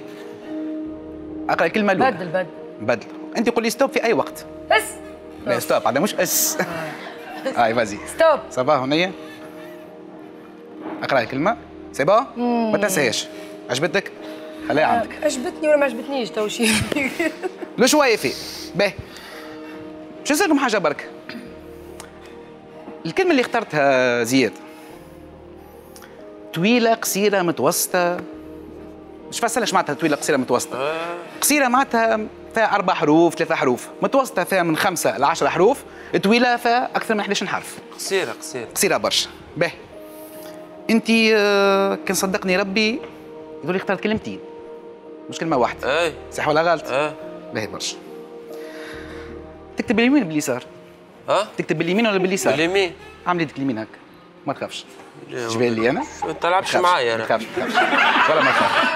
اقرا الكلمه الاولى بدل بدل بدل انت قول لي ستوب في اي وقت بس. لا ستوب هذا مش اس. اي فازي ستوب صافا هنايا اقرا الكلمه سي بون ما تنساهاش. عجبتك خليها عندك. عجبتني ولا ما عجبتنيش تو شي. لو شويه في باهي. باش نسالكم حاجه برك. الكلمه اللي اخترتها زياد طويله قصيره متوسطه، باش نفسر لك معناتها طويله قصيره متوسطه. قصيره معناتها فيها أربع حروف ثلاثة حروف، متوسطة فيها من خمسة ل عشرة حروف، طويلة فيها أكثر من أحد عشر حرف. قصيرة قصيرة قصيرة برشا. باهي أنت كان صدقني ربي يقول اخترت كلمتين مش كلمة واحدة. أي صح ولا غلط؟ أي باهي برشا. تكتب باليمين ولا باليسار؟ أه؟ تكتب باليمين ولا باليسار؟ باليمين. عامل يدك اليمين هكا ما تخافش. جبال لي أنا؟ ما تلعبش معايا أنا. ما تخافش ما تخافش ولا ما تخافش.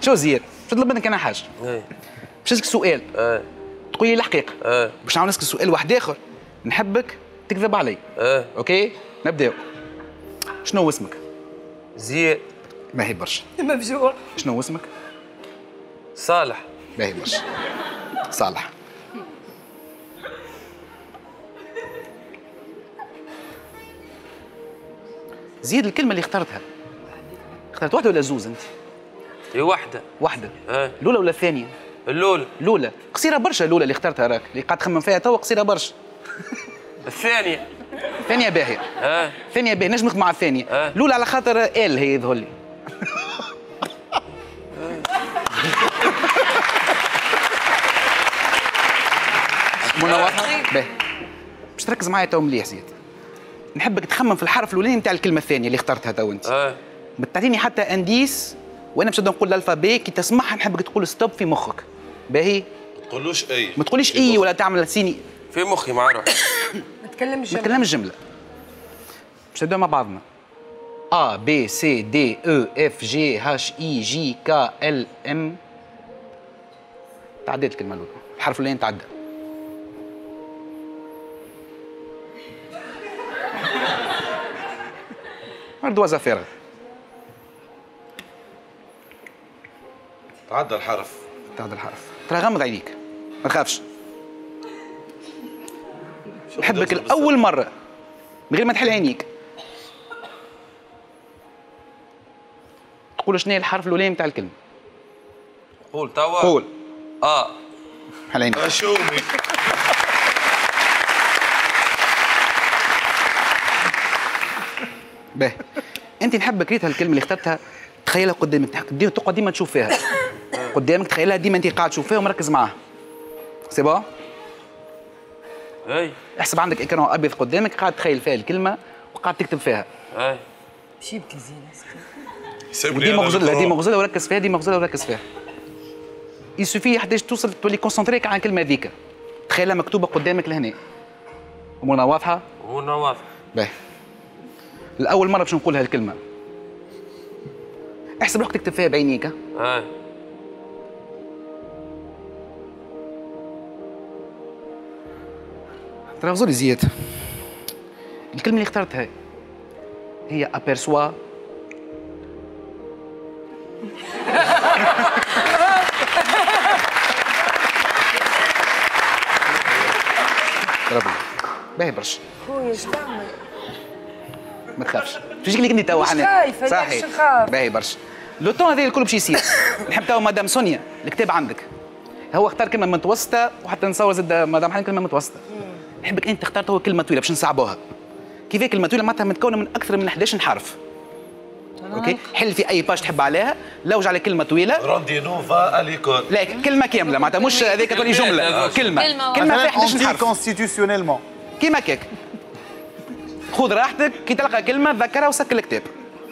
شو زياد؟ شو نطلب منك أنا حاجة؟ أي باش نسألك سؤال أه. تقول لي الحقيقة أه. باش نعاود نسألك سؤال واحد آخر نحبك تكذب علي أه. أوكي نبداو. شنو هو اسمك؟ زياد. باهي برشا. مفجوع. شنو هو اسمك؟ صالح. باهي برشا. صالح. زياد الكلمة اللي اخترتها اخترت واحدة ولا زوز أنت؟ هي واحدة. واحدة أه. الأولى ولا الثانية؟ اللولة. لولا قصيرة برشا اللولة اللي اخترتها راك، اللي قاعد تخمم فيها توا قصيرة برشا. الثانية. الثانية باهية. اه. الثانية باهية، نجم نخدم مع الثانية. اه. لولا على خاطر ال هي يظهر لي. منور. باهي. باش تركز معايا توا مليح زياد. نحبك تخمم في الحرف الأولاني نتاع الكلمة الثانية اللي اخترتها توا أنت. اه. ما تعطيني حتى أنديس وانا باش نبدا نقول الالفابي كي تسمعها نحبك تقول ستوب في مخك. باهي؟ ما تقولوش اي. ما تقوليش اي ولا تعمل سيني. في مخي مع روحي. ما تكلمش جمله. ما تكلمش جمله. باش نبداو مع بعضنا. A B C D E F G H I J K L M. تعديت الكلمه الاولى، الحرف الاولاني تعدى. أردوازة فارغة. تعدى الحرف. تعدى الحرف. ترى غمض عينيك ما تخافش. نحبك الأول مرة من غير ما تحل عينيك تقول شنو هي الحرف الأولاني نتاع الكلمة. قول توا. قول. آه. حل عينيك. أشومي. باهي. أنت نحبك ريت هالكلمة اللي اخترتها تخيلها قدامك، تقعد ديما تشوف فيها. قدامك تخيلها ديما انت قاعد تشوف فيها ومركز معاها. سي بون؟ اي احسب عندك اكران ابيض قدامك قاعد تخيل فيها الكلمه وقاعد تكتب فيها. اي ماشي يبكي زين. ديما غزلها ديما غزلها وركز فيها ديما غزلها وركز فيها. يسوفي حتى توصل تولي كونسونتريك على الكلمه هذيك. تخيلها مكتوبه قدامك لهنا. امورنا واضحه؟ امورنا واضحه. باهي. الأول مره باش نقول هالكلمه. احسب روحك تكتب فيها بعينيك. اه. ترى غزولي زياد الكلمة اللي اخترتها هي أبيرسوا. باهي برشا. خويا اش تعمل؟ ما تخافش، شكلك اللي كنت توا حنا. خايفة صحيح. باهي برشا. لو طون هذا الكل باش يصير. نحب توا مدام سونيا الكتاب عندك. هو اختار كلمة متوسطة وحتى نصور زاد مدام حنان كلمة متوسطة. نحبك انت اخترت هو كلمة طويلة باش نصعبوها. كيفاه كلمة طويلة معناتها متكونة من أكثر من أحد عشر حرف. اوكي؟ حل في أي باش تحب عليها، لوج على كلمة طويلة. روندينوفا أليكول. لا كلمة كاملة معناتها مش هذيك تولي جملة، كلمة. كلمة فيها أحد عشر حرف. كونستيتيسيونيلمون. كيما كيك. خذ راحتك كي تلقى كلمة ذكرها وسكر الكتاب.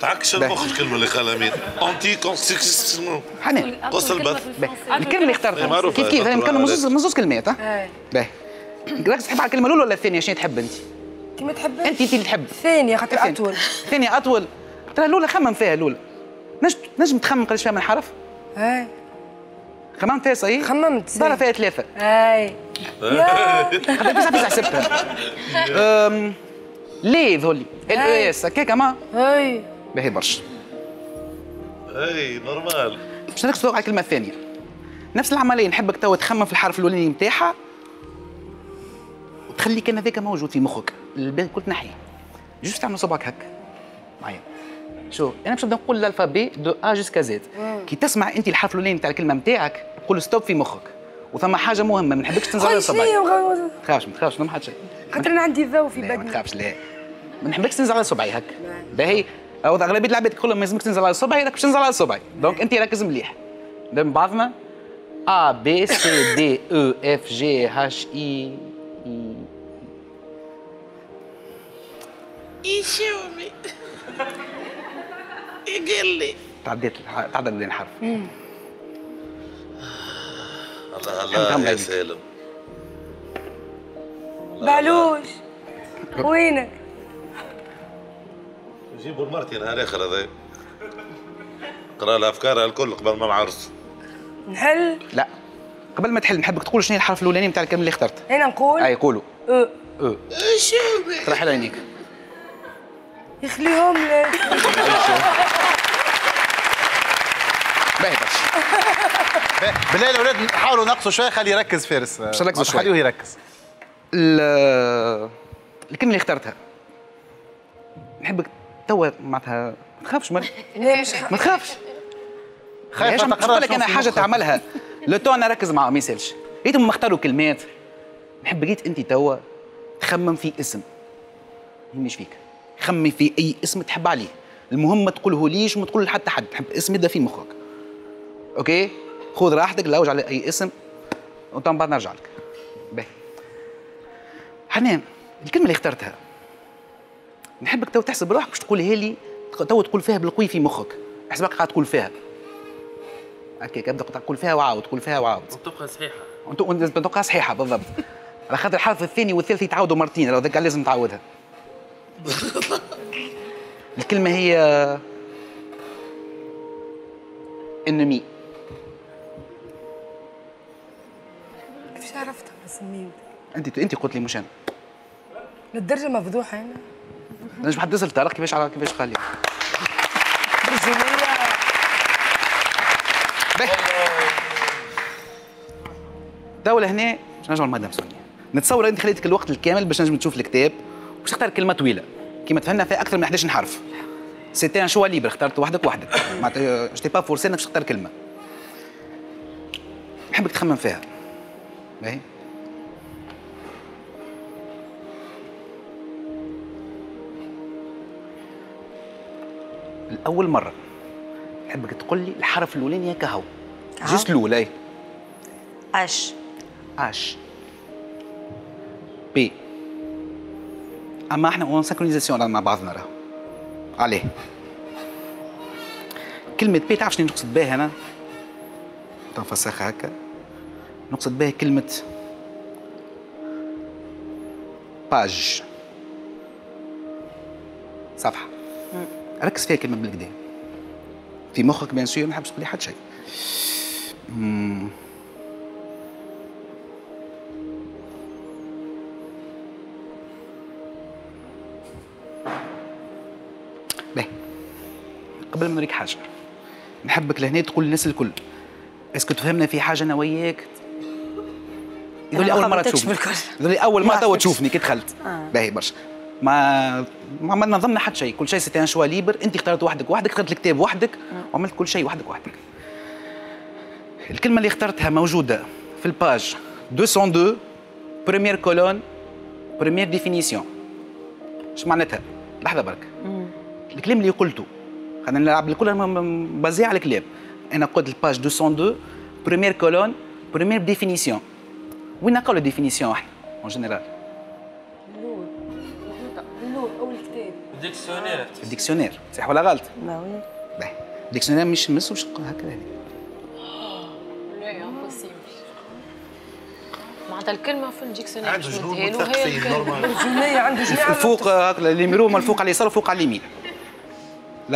تعكش المخ الكلمة اللي قالها مين؟ أونتي كونستيتيسيونيلمون. حنان. قص البث. الكلمة اللي اخترتها كيف كيف كانوا من زوج كلمات ها؟ باهي. راكز تحب على الكلمة الأولى ولا الثانية؟ شنو تحب أنت؟ كيما تحب أنت أنت اللي تحب. الثانية خاطر أطول. الثانية أطول، ترى الأولى خمم فيها الأولى. نجم نجم تخمم قداش فيها من حرف؟ أي. خممت فيها صحيح؟ خممت. صار فيها ثلاثة. أي. خاطر بزاف بزاف حسبتها. ليه يظهر لي؟ ال أو إس هكاك ما؟ أي. باهي برشا. أي نورمال. باش نركزوا على الكلمة الثانية. نفس العملية نحبك توا تخمم في الحرف الأولاني نتاعها. خلي كان هذاك موجود في مخك، الباقي كنت نحيه. جوست تعمل صبعك هك معايا. شوف انا باش نبدا نقول الالفابي دو ا جوسكا زد. كي تسمع انت الحرف تاع الكلمه نتاعك قول له ستوب في مخك. وثما حاجه مهمه ما نحبكش تنزل على صباعك. ما تخافش ما تخافش ما حد شيء. خاطر انا عندي الضوء في بدني. ما تخافش لا. ما نحبكش تنزل على صباعي هك. باهي أو أغلبية العباد كلهم ما يلزمكش تنزل على صباعي راك باش تنزل على صباعي. دونك انت ركز مليح. من بعضنا A B C D E F G H I I يشومي يقول لي تعديت تعدى بدين حرف الله الله يا سالم بعلوش وينك؟ نجيبو لمرتي نهار اخر هذايا قرا لها افكارها الكل قبل ما نعرس نحل؟ لا قبل ما تحل نحبك تقول شنو هي الحرف الاولاني نتاع الكلمه اللي اخترت انا نقول اي قولوا او او شوفي طرح على عينيك يخليهم لك باهي برشا بالله الأولاد حاولوا نقصوا شوية خليه يركز فارس باش نركزوا شوية خليه يركز الكلمة اللي اخترتها نحبك توا معناتها ما تخافش ما تخافش خايف نقول لك أنا حاجة تعملها لو تو أنا ركز معاهم ما يسالش لقيتهم اختاروا كلمات نحب جيت أنت توا تخمم في اسم ما يهمش فيك خمي في اي اسم تحب عليه المهم ما تقوله ليش وما تقول لحتى حد تحب اسم يبدا في مخك اوكي خذ راحتك لوج على اي اسم ومن بعد نرجع لك باهي حنان الكلمه اللي اخترتها نحبك تو تحسب روحك باش تقولها لي تو تقول فيها بالقوي في مخك احسبك قاعد تقول فيها هكاك ابدا تقول فيها وعاود تقول فيها وعاود تبقى صحيحه تبقى صحيحه بالضبط على خاطر الحرف الثاني والثالث يتعاودوا مرتين لو ذاك لازم تعاودها الكلمة هي انمي كيفاش عرفتها نسميو انت انت قلت لي مش انا للدرجة مفضوحة انا انا شحال اتصلت طارق كيفاش كيفاش قال لي دولة هنا باش نرجعوا لمدام سونيا نتصور انت خليتك الوقت الكامل باش نجم تشوف الكتاب باش تختار كلمة طويلة كيما تفهمنا فيها أكثر من أحد عشر حرف سيتي أن شوا ليبر اخترت وحدك وحدك معناتها جيتي با فورسي أنك باش تختار كلمة نحبك تخمم فيها باهي الأول مرة نحبك تقول لي الحرف الأولاني هكا هو جوست الأول أي أش أش بي اما احنا اون سانكرونيزاسيون مع بعضنا راهو عليه كلمة بي تعرف شنو نقصد بها انا تنفسخها هكا نقصد بها كلمة باج صفحة ركز فيها كلمة بالكدا في مخك بيان سور ما نحبش تقول لي حتى شيء قبل ما نوريك حاجه نحبك لهنا تقول للناس الكل اسكو تفهمنا في حاجه انا وياك يقول لي اول مره تشوفني يقول لي اول مره توا تشوفني كي دخلت آه. باهي برشا ما ما عملنا نظمنا حتى شيء كل شيء سيتي ان شوا ليبر انت اخترت وحدك وحدك اخترت الكتاب وحدك وعملت كل شيء وحدك وحدك الكلمه اللي اخترتها موجوده في الباج مئتين واثنين بريمير كولون بريمير ديفينيسيون اش معناتها لحظه برك الكلام اللي قلته خلينا نلعب الكل بازي على الكلام انا قلت الباج مئتين واثنين بريمير كولون بريمير ديفينيسيون وين نلقاو لا ديفينيسيون احنا اون جينيرال اللول اللول اول كتاب الديكسيونير الديكسيونير صح ولا غلط؟ باهي باهي الديكسيونير مش مس وش هكا هذه لا امبوسيبل معناتها الكلمه في الديكسيونير عنده جنون متقسيم نورمال الجمليه عنده جنون فوق هكا اليميرو من الفوق على اليسار وفوق على اليمين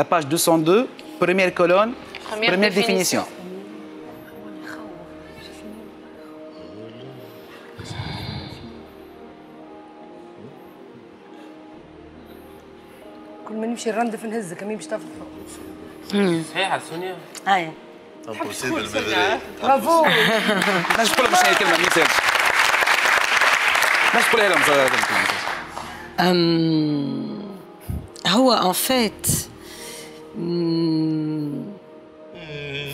La page deux cent deux, première colonne, première, première définition. définition. كل ما نمشي نرندف نهزك ما يمشي تفرق. صحيحة سونيا؟ أي. امبوسيبل بالغالي. برافو. نجم نقول لك باش هي كلمة ما يسالش. نجم نقولها لهم. هو أون فيت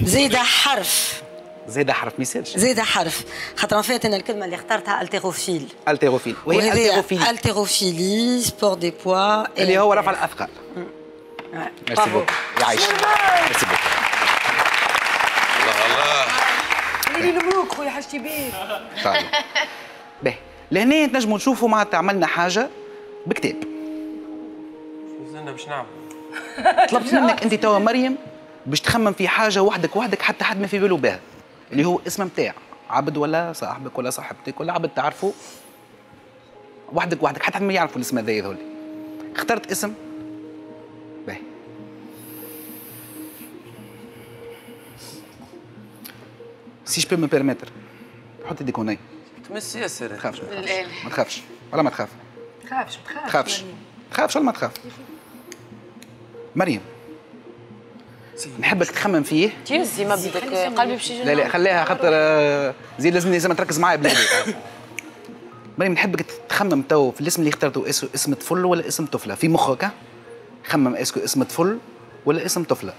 زيد حرف زيد حرف ما يصيرش زيد حرف خاطر فات انا الكلمه اللي اخترتها التيروفيل التيروفيل وهي التيروفيل التيروفيلي سبور دي بوا اللي هو رفع الاثقال. ميرسي بوك يعيش ميرسي بوك. الله الله خليلي الملوك خويا حاجتي بيه. باهي لهنا تنجموا نشوفوا معناتها عملنا حاجه بكتاب. شو زلنا باش نعمل؟ طلبت منك انت توا مريم باش تخمم في حاجه وحدك وحدك حتى حد ما في باله بها اللي هو اسم نتاع عبد ولا صاحبك ولا صاحبتك ولا عبد تعرفه وحدك وحدك حتى حد ما يعرفوا الاسم هذا هذول. اخترت اسم باهي سي جو بو مي بيرميتر حط يديك هنا تمس ياسر ما تخافش ما تخافش ولا ما تخاف تخافش ما تخافش تخافش ولا ما تخاف مريم نحبك تخمم فيه تيزي ما بدك قلبي باش يجي لا لا خليها خاطر زين لازم لازم تركز معايا بلادي مريم نحبك تخمم تو في الاسم اللي اخترته اسم طفل ولا اسم طفله في مخك خمم اسكو اسم طفل ولا اسم طفله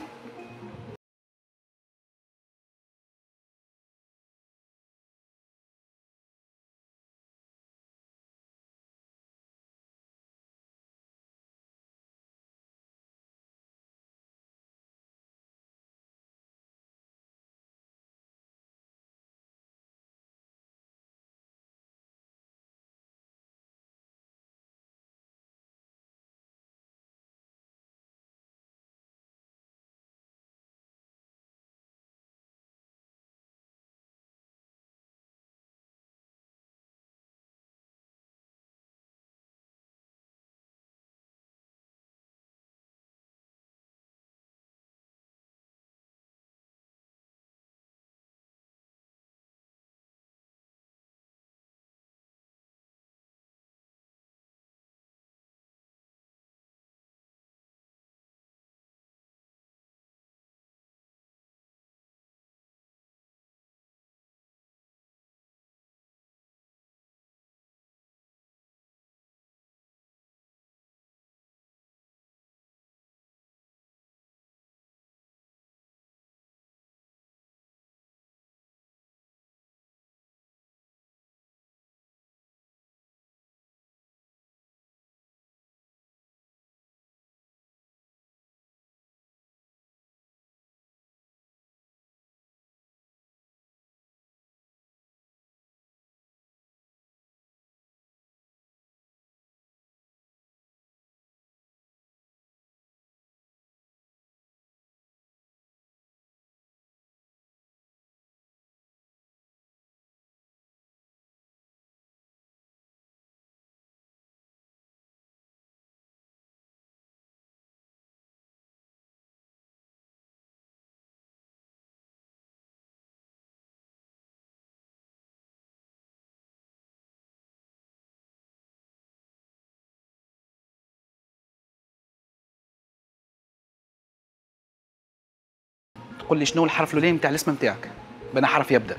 قول لي شنو الحرف الاولاني نتاع الاسم نتاعك بنا حرف يبدا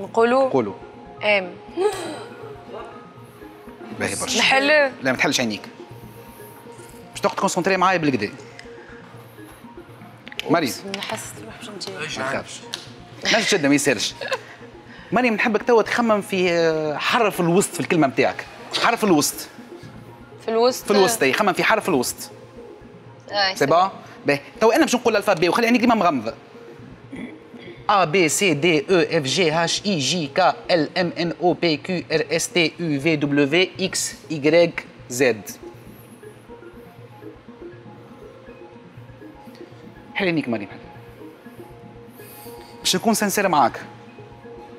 نقولوا نقولوا ام باهي برشا نحلو لا ما تحلش عينيك باش تقعد تكونسونتري معايا بالكدا مريم نحس روحي باش نجي ما تخافش نجم تشد ما يسالش مريم نحبك توا تخمم في حرف الوسط في الكلمه نتاعك حرف الوسط في الوسط في الوسط اي خمم في حرف الوسط سي با باهي تو انا باش نقول الفابي وخلي عينيك ديما مغمضه ا بي سي دي او اف جي اتش اي جي كا ال ام ان او بي كيو ار اس تي يو في دبليو اكس واي زد حل عينيك مريم باش نكون سانسير معاك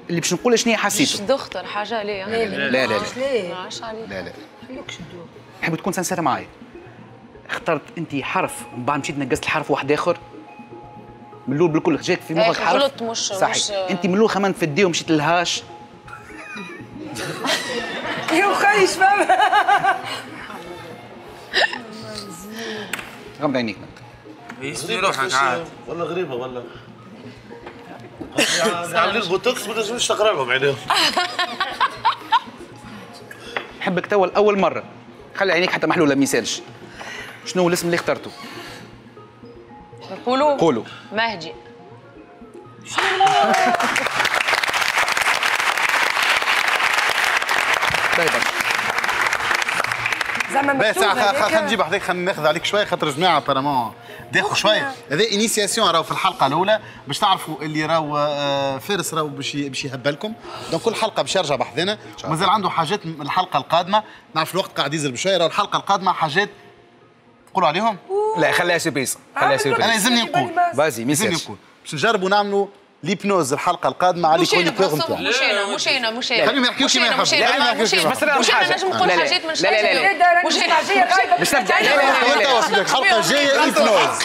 اللي باش نقول شنو هي حسيته مش دختر حاجه ليه لا لا لا لا لا لا خليك شدوه نحب تكون سانسير معايا اخترت انت حرف ومن بعد مشيت نقصت حرف واحد اخر من الاول بالكل جاك في مخك حرف غلط مش صحيح مش انت من الاول خمنت في الدي ومشيت للهاش يا اخي شباب غمض عينيك يسري روحك عاد والله غريبه والله عاملين بوتوكس ما تنجمش تقربهم عينيهم نحبك توا لاول مره خلي عينيك حتى محلوله ما يسالش شنو هو الاسم اللي اخترته؟ نقولوا قولوا مهدي. زعما بس خلينا نجيب حداك، خلينا ناخذ عليك شويه خاطر جماعه برامون داخل شويه. هذا انيسياسيون راهو في الحلقه الاولى باش تعرفوا اللي راهو فارس راهو باش باش يهبلكم. دونك كل حلقه باش يرجع بحذنا، مازال عنده حاجات من الحلقه القادمه. نعرف الوقت قاعد يزرب شويه، راهو الحلقه القادمه حاجات تقولوا عليهم. لا خليها سيبيس، خليها سيبيس. انا لازمني نقول بازي ميساج باش نجربوا نعملوا ليبنوز الحلقه القادمه على كل بروغرام تاعنا. مش انا مش انا مش انا خليهم يحكيو كيما يحبوا. لا انا مش انا نجم نقول حاجات من شخص. لا لا لا مش انا جايه غايبه باش نبدا. لا لا لا الحلقه الجايه ليبنوز.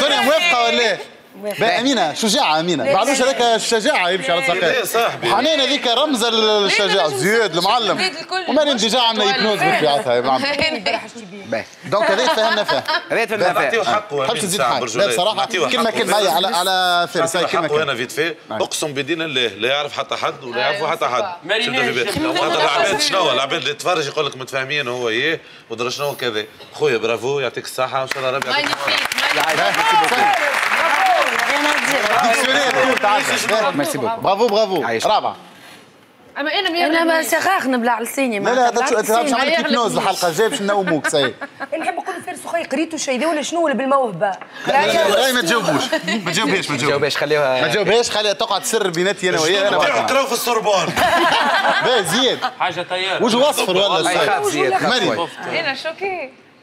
سوري موافقه ولا لا؟ امينه شجاعه، امينه بعدوش هذاك الشجاعه يمشي على ساقيه. حنان هذيك رمز الشجاعه، زياد المعلم وماري الشجاعه من ليبنوز بطبيعتها. دونك هذا فهمنا فيه، هذا فهمنا فيه. نعطيو حقه. حبش تزيد حاجه بصراحه كلمه كلمه هي على على فارس. هاي كلمه انا فيت فيه. اقسم بدين الله لا يعرف حتى حد ولا يعرفوا حتى حد. خاطر العباد شنو العباد اللي تفرج يقول لك متفاهمين هو ايه ودرا شنو كذا. خويا برافو يعطيك الصحه وان شاء الله ربي يعطيك الصحه. برافو برافو رابعه. اما انا انا ما سخاخ نبلع لساني. لا لا ترى باش عملت كيتنوز الحلقه الجايه باش نوموك. ساي نحب نقول فارس خويا قريتو شي ذا ولا شنو ولا بالموهبه. لا ما تجاوبوش ما تجاوبهاش ما تجاوبهاش خليها ما تجاوبهاش خليها تقعد تسر بيناتي انا وياه. انا نقراو في السربون. زياد حاجه طياره وجهه اصفر والله. زياد انا شوكي.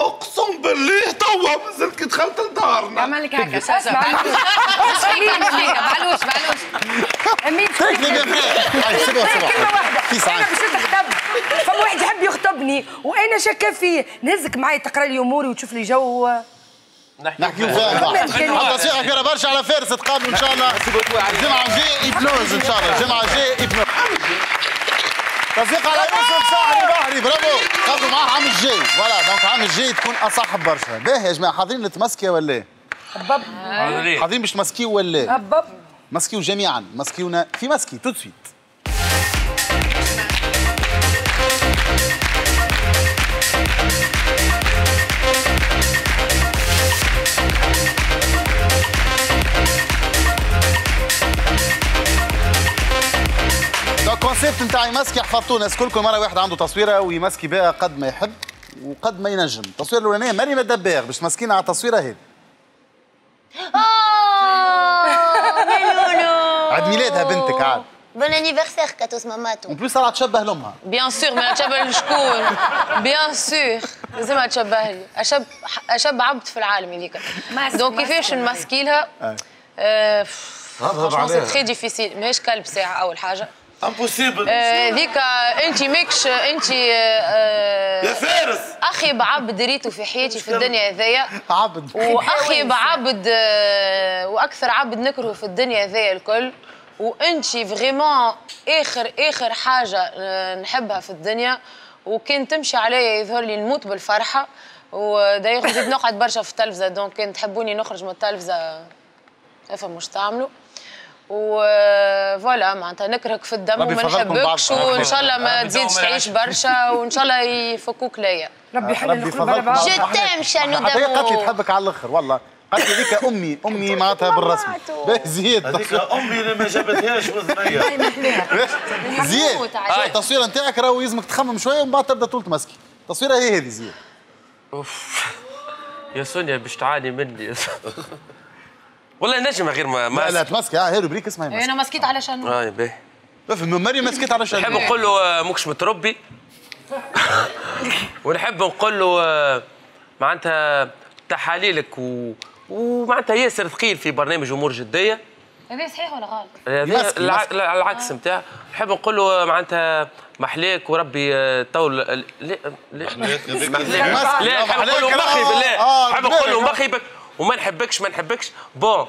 أقسم بالله توا مازلت كي دخلت لدارنا عمل لك هكا. أسمع معلوش معلوش معلوش أمين كلمة واحدة. أنا مشيت نخطب، فما واحد يحب يخطبني وأنا شاكة فيه، نهزك معايا تقرا لي أموري وتشوف لي جو. نحكيو فيها حتى صيحة كبيرة برشا على فارس. تقابلوا إن شاء الله الجمعة الجاية يبلوز إن شاء الله. الجمعة الجاية يبلوز تصديق على يوسف صاحبي بحري. برافو تقابلوا معاه عام الجاي. فوالا دونك عام الجاي تكون أصح برشا. باهي يا جماعة حاضرين للتماسكية ولا؟ هبب حاضرين باش تماسكيو ولا؟ هبب ماسكيو جميعا، ماسكيونا في ماسكي تو دو سويت. الكونسيبت نتاع يمسكي حفظتوه الناس كلكم. مره واحد عنده تصويره ويمسكي بها قد ما يحب وقد ما ينجم. التصويره الاولانيه مريم الدباغ باش تمسكينا على التصويره هذه. اوه عيد ميلادها بنتك عاد. بون انيفرسير كاتوس ماماتو. اون بليس راها تشبه لامها. بيان سور ما تشبه شكون؟ بيان سور لازمها تشبه لي. اشب اشب عبد في العالم هذيك. دونك كيفاش نمسكي لها؟ فرونشمون سي تري ديفيسيل. ماهيش كلب ساعه اول حاجه. امبوسيبل هذيك. انت ماكش انت يا فارس اخي بعبد ريته في حياتي في الدنيا هذيا عبد، واخي بعبد واكثر عبد نكرهه في الدنيا هذيا الكل. وانت فريمون اخر اخر حاجه نحبها في الدنيا، وكان تمشي عليا يظهر لي نموت بالفرحه. ودايوغ زيد نقعد برشا في التلفزه، دونك كان تحبوني نخرج من التلفزه افهم واش تعملوا. و فوالا معناتها نكرهك في الدم وما نحبكش، وان شاء الله ما تزيدش تعيش برشا، وان شاء الله يفكوك ليا. ربي يحلل كل بلا بعض. جو تام شانو دمو. هي قالت لي تحبك على الاخر والله. قالت لي هذيك امي امي معناتها بالرسمي. زيد هذيك امي اللي ما جابتهاش وزنيه. زيد التصويره نتاعك راهو يلزمك تخمم شويه ومن بعد تبدا طول تمسكي. التصويره هي هذه زيد. اوف يا سونيا باش تعاني مني. والله نجمة غير ما ما لا لا تمسكي. اه هي روبريك اسمها مسكي. انا مسكيت على شنو؟ اه باهي فهم مريم مسكيت على شنو؟ نحب نقول له ماكش متربي. ونحب نقول له معناتها تحاليلك و... ومعناتها ياسر ثقيل في برنامج امور جديه. هذا صحيح ولا غلط؟ هذا العكس نتاعها. نحب نقول له معناتها محليك وربي طول لا لا لا نحب نقول له مخي بالله. نحب نقول له مخي وما نحبكش ما نحبكش بون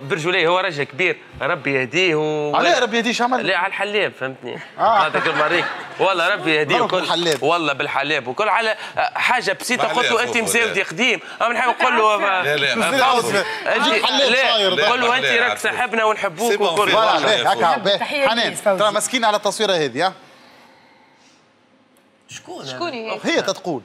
برجوليه هو رجل كبير ربي يهديه و... عليه ربي يهديه شو عمل؟ لا على الحليب فهمتني هذاك المريك والله ربي يهديه وكل والله بالحليب وكل على حاجه بسيطه قلت له انت مزاودي قديم انا نحب نقول له لا لا لا قول له انت راك صاحبنا ونحبوك وكل هكا حنان ترى مسكينه على التصويره هذه شكون شكون هي تتقول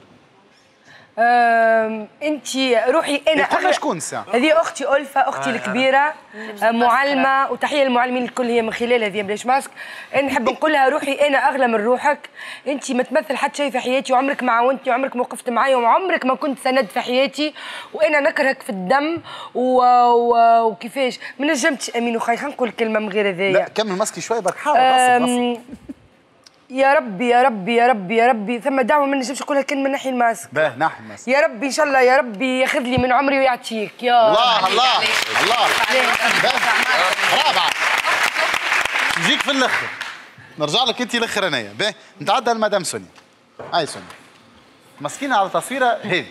انت روحي انا اخر شكون ساعه هذه اختي ألفة اختي الكبيره معلمه وتحيه للمعلمين الكل هي من خلال هذه بلاش ماسك نحب نقول لها روحي انا اغلى من روحك انت ما تمثل حتى شيء في حياتي وعمرك ما عاونتني وعمرك ما وقفت معايا وعمرك ما كنت سند في حياتي وانا نكرهك في الدم و... و... وكيفاش ما نجمتش امين وخي خلينا نقول كلمه من غير هذايا لا كمل ماسكي شويه برك حاول يا ربي يا ربي يا ربي يا ربي ثم دعوه ما نجمش نقولها كلمه من ناحيه الماسك باه ناحيه الماسك يا ربي ان شاء الله يا ربي ياخذ لي من عمري ويعطيك يا الله الله الله رابعه نجيك في الاخر نرجع لك انت الاخر انايا باه نتعدى لمدام سونيا هاي سونيا مسكينه على تصويره هذه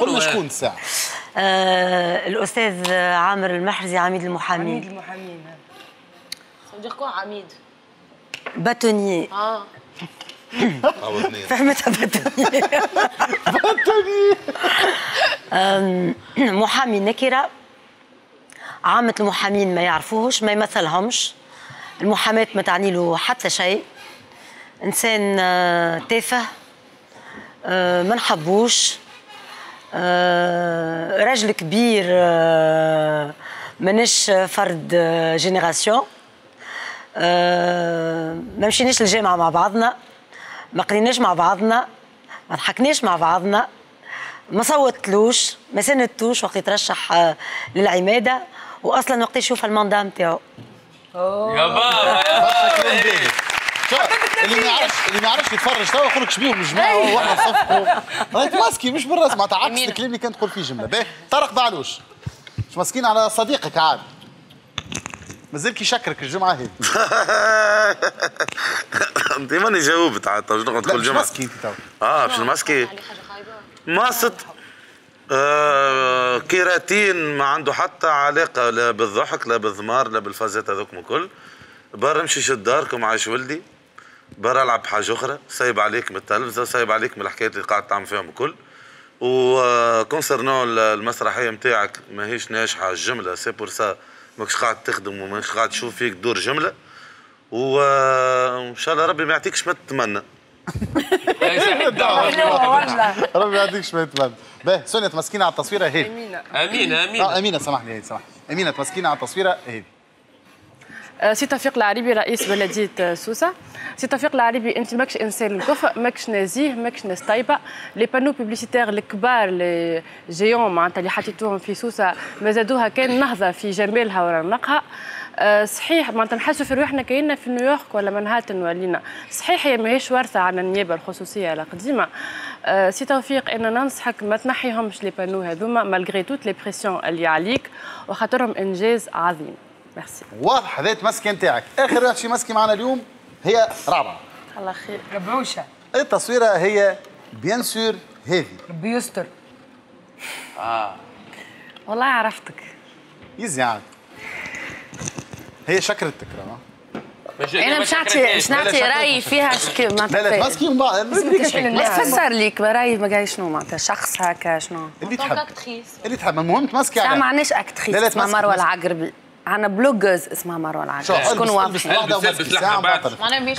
قلنا شكون الساعه؟ الاستاذ عامر المحرزي عميد المحامين عميد المحامين صديق كون عميد باتونيي اه فهمتها باتونيي باتونيي محامي نكره عامة المحامين ما يعرفوهش ما يمثلهمش المحاماة ما تعني له حتى شيء انسان تافه ما نحبوش راجل كبير ماناش فرد جينيراسيون أه ما مشيناش للجامعة مع بعضنا ما قريناش مع بعضنا ما ضحكناش مع بعضنا ما صوتلوش ما ساندتوش وقت يترشح أه للعمادة وأصلا وقت يشوف المندا نتاعو يا بابا يا بابا اللي ما يعرفش اللي ما يعرفش يتفرج توا يقول لك شبيهم الجماعه واحد صفقه رايت ماسكي مش بالراس معناتها عكس الكلام اللي كانت تقول فيه جمله باهي طارق بعلوش مش ماسكين على صديقك عاد مازال كيشكرك الجمعه هذه انت ماني جاوبت عاد شنو نقعد نقول الجمعه ماسكي انت تو اه باش ماسكي ماسط آه كيراتين ما عنده حتى علاقه لا بالضحك لا بالضمار لا بالفازات هذوك الكل برا نمشي شد داركم عايش ولدي برا العب حاجه اخرى سايب عليك من التلفزه سايب عليك من الحكايات اللي قاعد تعمل فيهم الكل وكونسيرنون المسرحيه نتاعك ماهيش ناجحه الجمله سي بور سا ماكش قاعد تخدم وماكش قاعد تشوف فيك دور جمله وان شاء الله ربي ما يعطيكش ما تتمنى. ربي ما يعطيكش ما تتمنى. باهي سونيا تمسكينا على التصويره هذه. امينه امينه امينه امينه سامحني هذه سامحني. امينه تمسكينا على التصويره هذه. سي توفيق العريبي رئيس بلديه سوسه. سي توفيق العريبي انت ماكش انسان الكفء ماكش نزيه ماكش ناس طيبه لي بانو بوبليسيتير الكبار لي جيون معناتها اللي حطيتوهم في سوسه ما زادوها كان نهضه في جمالها ورونقها صحيح معناتها نحسوا في رواحنا كايننا في نيويورك ولا منهاتن ولينا صحيح هي ماهيش وارثه عن النيابه الخصوصيه القديمه سي توفيق انا ننصحك ما تنحيهمش لي بانو هذوما مالغري توت لي بريسيون اللي عليك وخاطرهم انجاز عظيم ميرسي واضح هذا المسكه نتاعك اخر واحد شي مسكي معنا اليوم هي رابعه الله خير ربعوشه التصويره هي بيان سور هذه ربي يستر اه والله عرفتك يزي عاد هي شكرتك راه انا مش نعطي مش نعطي رايي فيها ما لا لا ماسكي لا تفسر ليك رايي ما قاعد شنو معناتها شخص هكا شنو اللي تحب اللي تحب المهم تمسكي عليها ما معناش اكتريس اسمها مروه العقربي عنا بلوجرز اسمها مروان العقربي شكون واضحين خلينا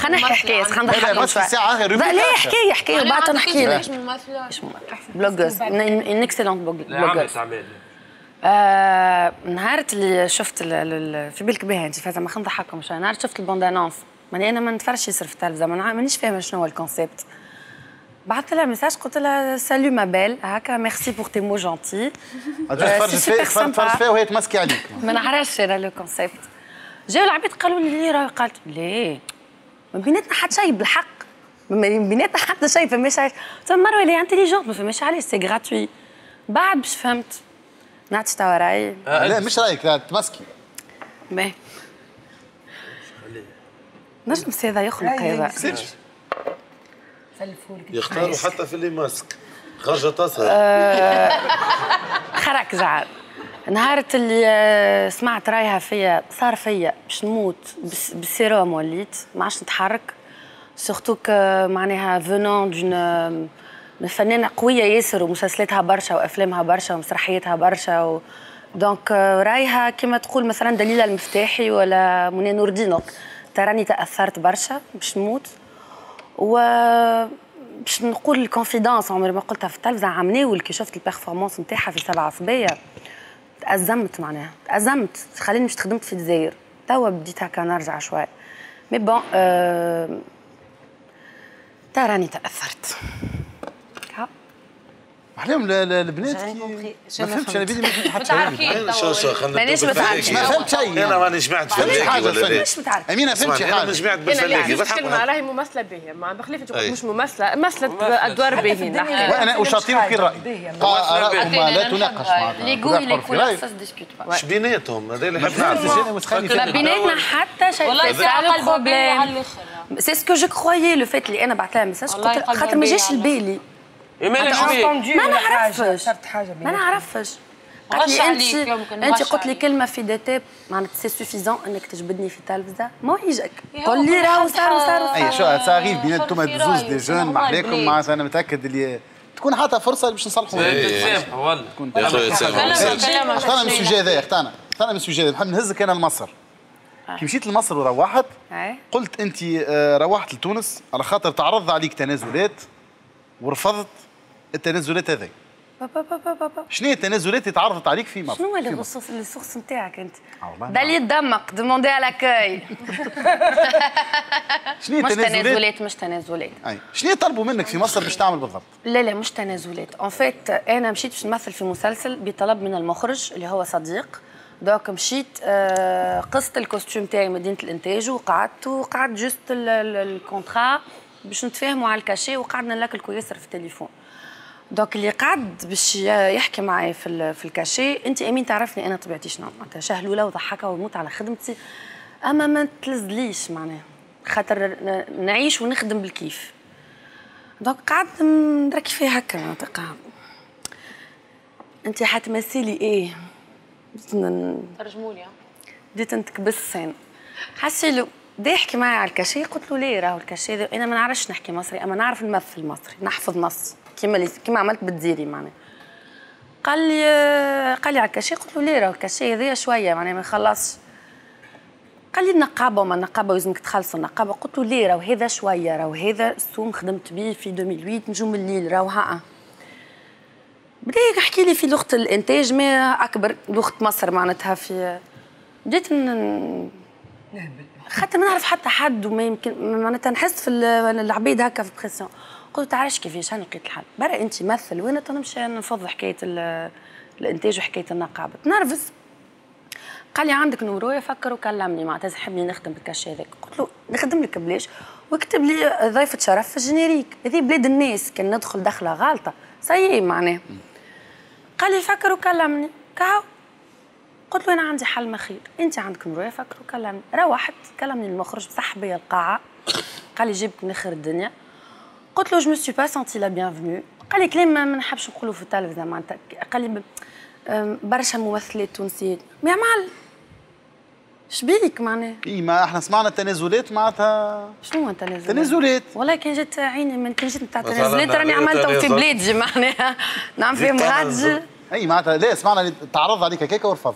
نحكي حكايه خلينا نحكي ساعه لا لا حكايه حكايه بعد نحكي لك بلوجرز ان اكسلنت بلوجرز نهار اللي شفت في بالك بها انت فاذا ما نضحككم شويه نهار شفت البوندانونس ماني انا ما نتفرجش يصير في التلفزه مانيش فاهمه شنو هو الكونسيبت بعثت لها ميساج قلت لها سالو ما بيل هكا ميرسي بور تي مو جونتي تفرج فيه تفرج فيه وهي تمسكي عليك ما نعرفش انا لو كونسيبت جاو العباد قالوا لي راه قالت ليه ما بيناتنا حتى شيء بالحق ما بيناتنا حتى شيء فماش علاش قلت لها مروه لي انتيليجونت ما فماش علاش سي غراتوي بعد باش فهمت نعطي توا رايي لا مش رايك لا تمسكي باهي نجم سي هذا يخلق هذا يختاروا حتى في اللي ماسك خرجت أصلا خرك زعل نهارة اللي سمعت رايها فيا صار فيا باش نموت بالسيروم وليت ما عادش نتحرك سورتو ك معناها فينون دون فنانة قوية ياسر ومسلسلاتها برشا وأفلامها برشا ومسرحياتها برشا و... دونك رايها كما تقول مثلا دليلة المفتاحي ولا منى نور دينك تراني تأثرت برشا باش نموت و باش نقول الكونفيدانس عمري ما قلتها في التلفزة عام ناول كي شفت البيرفورمانس نتاعها في سبعة صبايا تأزمت معناها تأزمت خليني مش تخدمت في الجزائر توا بديت هكا نرجع شوية مي بون أه... تراني تأثرت احلام البنات كي ما فهمتش انا بيدي ما فهمت حتى حاجه شو شو خلينا مانيش ما فهمت شيء انا ماني سمعت فلاكي ولا لا امينه فهمت حاجه انا سمعت بالفلاكي كلمه راهي ممثله باهيه مع بخلاف مش ممثله مثلت ادوار باهيين وانا وشاطرين في الراي آراءهم لا تناقش معها ليغو ليكو لا تدسكوت با بيناتهم هذا اللي حنا بيناتنا حتى شيء والله يتعلق بروبليم على الاخر سي سكو جو كرويي لو فات اللي انا بعث لها مساج خاطر ما جاش لبالي ما نعرفش ما نعرفش انت قلت لي كلمه في داتاب معناتها سي سوفيزون انك تجبدني في التلفزه ما يجيك قول لي راهو صار وصار اي شو صاغير بيناتكم زوز دي جون مع عليكم مع انا متاكد اللي تكون حتى فرصه باش نصلحوا والله تكون اخترنا من السوجي هذايا اخترنا اخترنا من السوجي هذايا نحب نهزك انا لمصر كي مشيت لمصر وروحت قلت انت روحت لتونس على خاطر تعرض عليك تنازلات ورفضت التنازلات هذه. بابا بابا بابا شنو هي التنازلات اللي تعرضت عليك في مصر؟ شنو هي السورس نتاعك انت؟ دالي دمك دوموندي على كاي. شنو هي التنازلات؟ مش تنازلات مش تنازلات. اي شنو طلبوا منك في مصر باش تعمل بالضبط؟ لا لا مش تنازلات، اون فيت انا مشيت باش نمثل في مسلسل بطلب من المخرج اللي هو صديق، دوك مشيت قصت الكوستيم تاعي مدينة الإنتاج وقعدت وقعدت جوست الكونترا باش نتفاهموا على الكاشي وقعدنا نلاكلكوا ياسر في التليفون. دونك اللي قعد باش يحكي معايا في في الكاشي انت امين تعرفني انا طبيعتي شنو معناتها شهلوله وضحكه وموت على خدمتي اما ما تلزليش معناها خاطر نعيش ونخدم بالكيف. دونك قعدت نركي فيها هكا معناتها انت حتمثلي ايه؟ ترجمولي بديت نتكبس انا حسيلو بدا يحكي معايا على الكاشي قلت له ليه راهو الكاشي انا ما نعرفش نحكي مصري اما نعرف نمثل مصري نحفظ نص كيما كيما عملت بالديري معناها قال لي قال لي على الكاشي قلت له ليه راهو الكاشي هذايا شويه معناها ما يخلصش قال لي النقابه وما النقابه لازمك تخلصوا النقابه قلت له ليه راهو هذا شويه راهو هذا السوم خدمت بيه في ألفين وثمانية نجوم الليل راهو ها بدا يحكي لي في لغه الانتاج ما اكبر لغه مصر معناتها في بديت نهبل خاطر ما نعرف حتى حد وما يمكن معناتها نحس في العبيد هكا في بريسيون قلت تعرفش كيفاش انا لقيت الحل برا انت مثل وانا نمشي نفض حكايه الانتاج وحكايه النقابه تنرفز قال لي عندك نورويا فكر وكلمني معناتها يحبني نخدم بالكاشي هذاك قلت له نخدم لك بلاش وكتب لي ضيفه شرف في الجينيريك هذه بلاد الناس كان ندخل دخله غالطه صايي معناها قال لي فكر وكلمني كاو قلت له انا عندي حل مخير انت عندك نورويا فكر وكلمني روحت كلمني المخرج صح بيا القاعه قال لي جيبك من اخر الدنيا قلت له جو مو سو با سنتي لا بيانفوني قال لي كلام ما نحبش نقوله في التلفزه معناتها قال لي برشا ممثلات تونسيات يا معلم شبيك معناها اي ما احنا سمعنا التنازلات معناتها شنو التنازلات؟ تنازلات والله كان جات عيني من كان جات نتاع التنازلات راني عملتهم في بلادي معناها نعم في هادجي اي معناتها لا سمعنا تعرض عليك هكاك ورفضت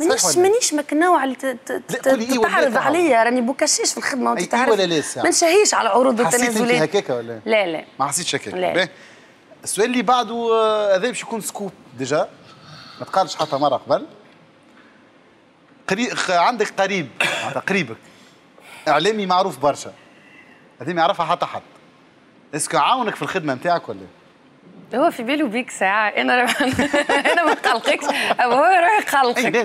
مانيش مانيش مكنوع اللي تتعرض عليا راني بوكاشيش في الخدمه وانت تعرف ولا لا ما نشهيش على عروض والتنازلات حسيت هكاك ولا لا لا ما حسيتش هكاك السؤال اللي بعده هذا باش يكون سكوب ديجا ما تقالش حتى مره قبل قريب عندك قريب قريبك اعلامي معروف برشا هذه ما يعرفها حتى حد اسكو عاونك في الخدمه نتاعك ولا هو في بالو بيك ساعة أنا أنا ما نقلقكش هو يروح يقلقك. لا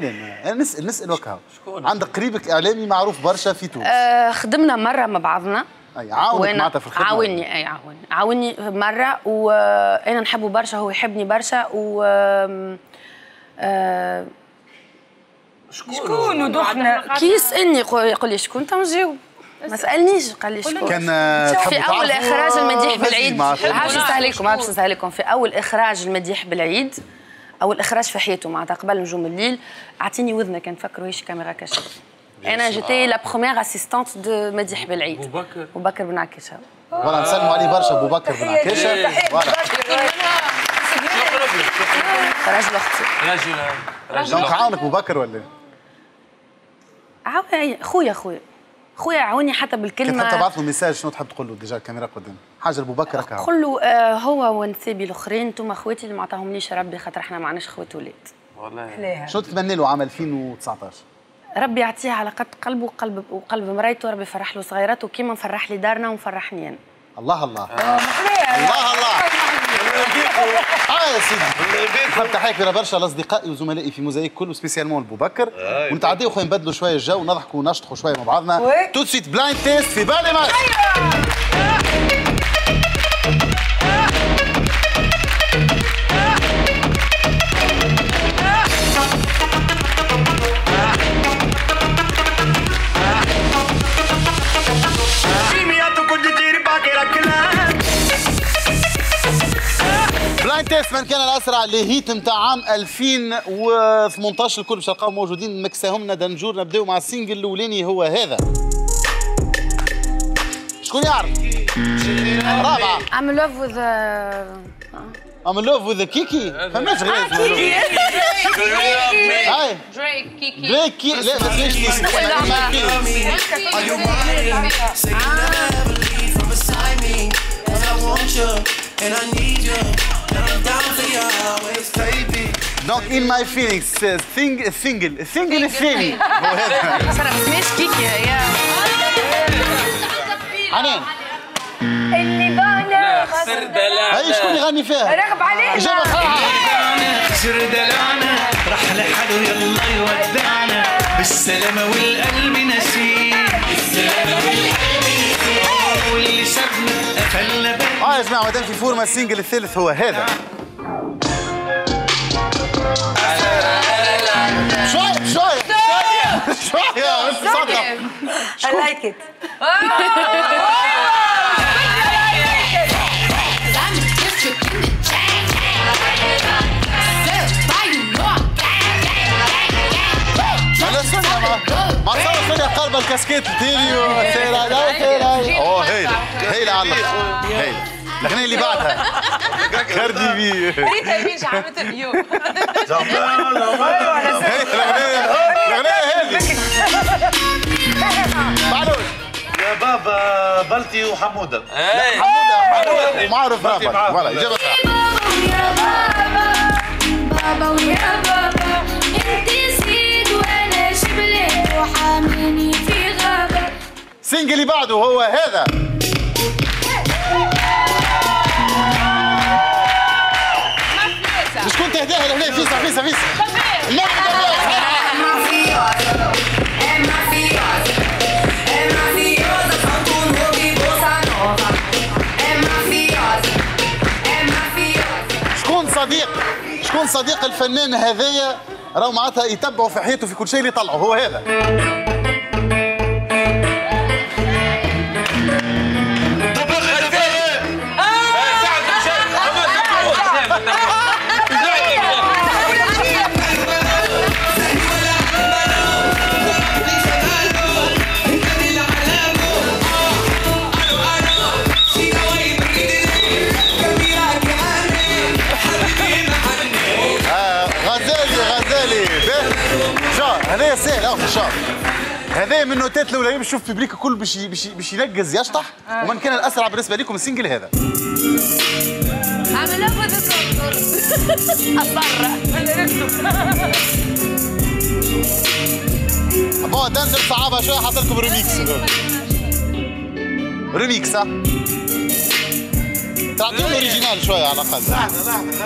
لا نسأل نسأل وكا عندك قريبك إعلامي معروف برشا في تونس. آه خدمنا مرة مع بعضنا. أي عاونك معناتها في الخدمة. عاوني أي عاوني عاوني مرة وأنا نحبه برشا هو يحبني برشا و آه شكون ودوحنا كي يسألني يقول لي شكون تنجاوب ما سالنيش قال لي شكون كان في اول اخراج المديح بالعيد عاش يسهل لكم عاش يسهل لكم في اول اخراج المديح بالعيد او الاخراج في حياته معناتها قبل نجوم الليل. اعطيني وذنك نفكروا ايش كاميرا كشف. انا جيتي لا بروميير اسيستانت دو مدي حبالعيد بوبكر بوبكر بن عكاشه. فوالا نسلموا عليه برشا بوبكر بن عكاشه. راجل اختي راجل راجل دونك عاونك بوبكر ولا؟ عاون خويا خويا خويا عاوني حتى بالكلمه. كنت تبعث له ميساج شنو تحب تقول له ديجا الكاميرا قدام؟ حاجه لبوبكر هكا قول له هو ونسيبي الاخرين انتم اخواتي اللي ما عطاهمليش ربي خاطر احنا ما عندناش خوات ولاد. والله شنو تتمنى له عام ألفين وتسعطاش؟ ربي يعطيه على قد قلبه وقلب وقلب مرايته، ربي يفرح له صغيراته كيما مفرح لي دارنا ومفرحني انا. الله الله الله الله. اه يا سيدي نحب تحية برشا لاصدقائي وزملائي في موزايك كله سبيسيالمون لبوبكر، ونتعداو خويا نبدلوا شويه الجو ونضحكوا ونشطحوا شويه مع بعضنا. تو سويت بلايند تيست في بالي ماي. تيست من كان الاسرع لهيت نتاع عام ألفين وثمنطاش الكل باش تلقاو موجودين مكساهم لنا دنجور. نبداو مع السينجل الاولاني هو هذا. شكون يعرف؟ رابعه I'm in love with I'm in love with كيكي. فماش غير كيكي دريك كيكي دريك كيكي لا ما تسمعش كيكي. دونك in my feelings single single single single حنان اللي بانا خسر دلعنا. هاي شكون يغني فيها؟ راغب علينا إجابة صحيحة. خسر دلعنا راح لحاله يلا يودعنا بالسلامة والقلب نسيم بالسلامة والقلب نسيم واللي سابنا قفلنا. اه يا جماعه مادام في فورما السينجل الثالث هو هذا. شويه شويه شويه صدق I like it. ما صار صار قلب الكاسكيت ديليو سيرا دايتي. اوه هيلا هيلا على هيلا الأغنية اللي بعدها كاردي بي ريتا بيج عملت اليوم. الأغنية هذه معلول يا بابا بلتي وحمودة. حمودة معروف بابا ولا إجابة صح. يا بابا بابا ويا بابا أنت سيد وأنا شبلة وحاميني في غابة. سينجل اللي بعده هو هذا. شكون تهداها لهنا؟ فيسا فيسا فيسا ما شكون صديق؟ شكون صديق الفنان هذايا راهو معناتها يتبعوا في حياته في كل شيء اللي يطلعوا هو هذا. هذايا سهل اهو شاطر. هذايا من النوتات الاولانيه باش تشوف الببليك الكل باش باش ينقز يشطح. ومن كان الاسرع بالنسبه لكم السنجل هذا. عملها فوز الصبر. بون دنجل صعبها شويه حاط لكم ريميكس. ريميكس ها؟ تعطيهم الاوريجينال شويه على الاقل. لحظه لحظه خلينا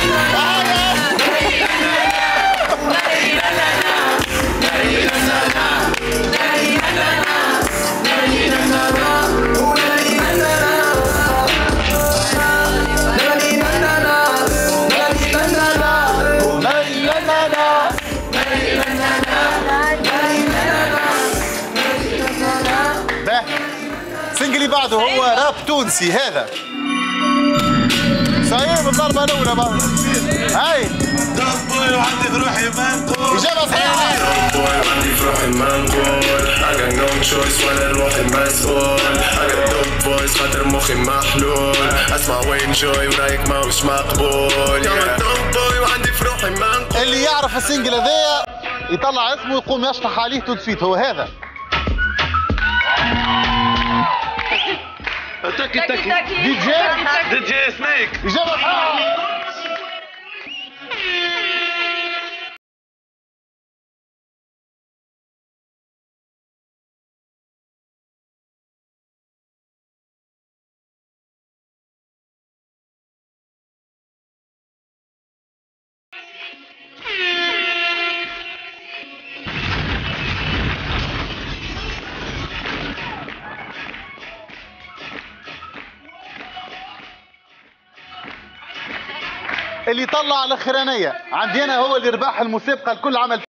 خلينا. السنجل اللي بعده هو راب تونسي هذا. صحيح بالضربة الأولى بقى. هاي دبوي وعندي في روحي ما نقول إجابة صحيحة. دبوي وعندي في روحي ما نقول I got no choice ولا الواحد مسؤول. I got dope boys خاطر مخي محلول. أسمع وإنجوي ورايك ما هوش مقبول. دبوي وعندي في روحي ما نقول. اللي يعرف السنجل هذايا يطلع اسمه ويقوم يشطح عليه تو دسويت هو هذا. تاكي تاكي دي جي دي جي سنيك إجابة صحيحة. اللي طلع الاخرانيه عندنا هو اللي ربح المسابقه الكل عمل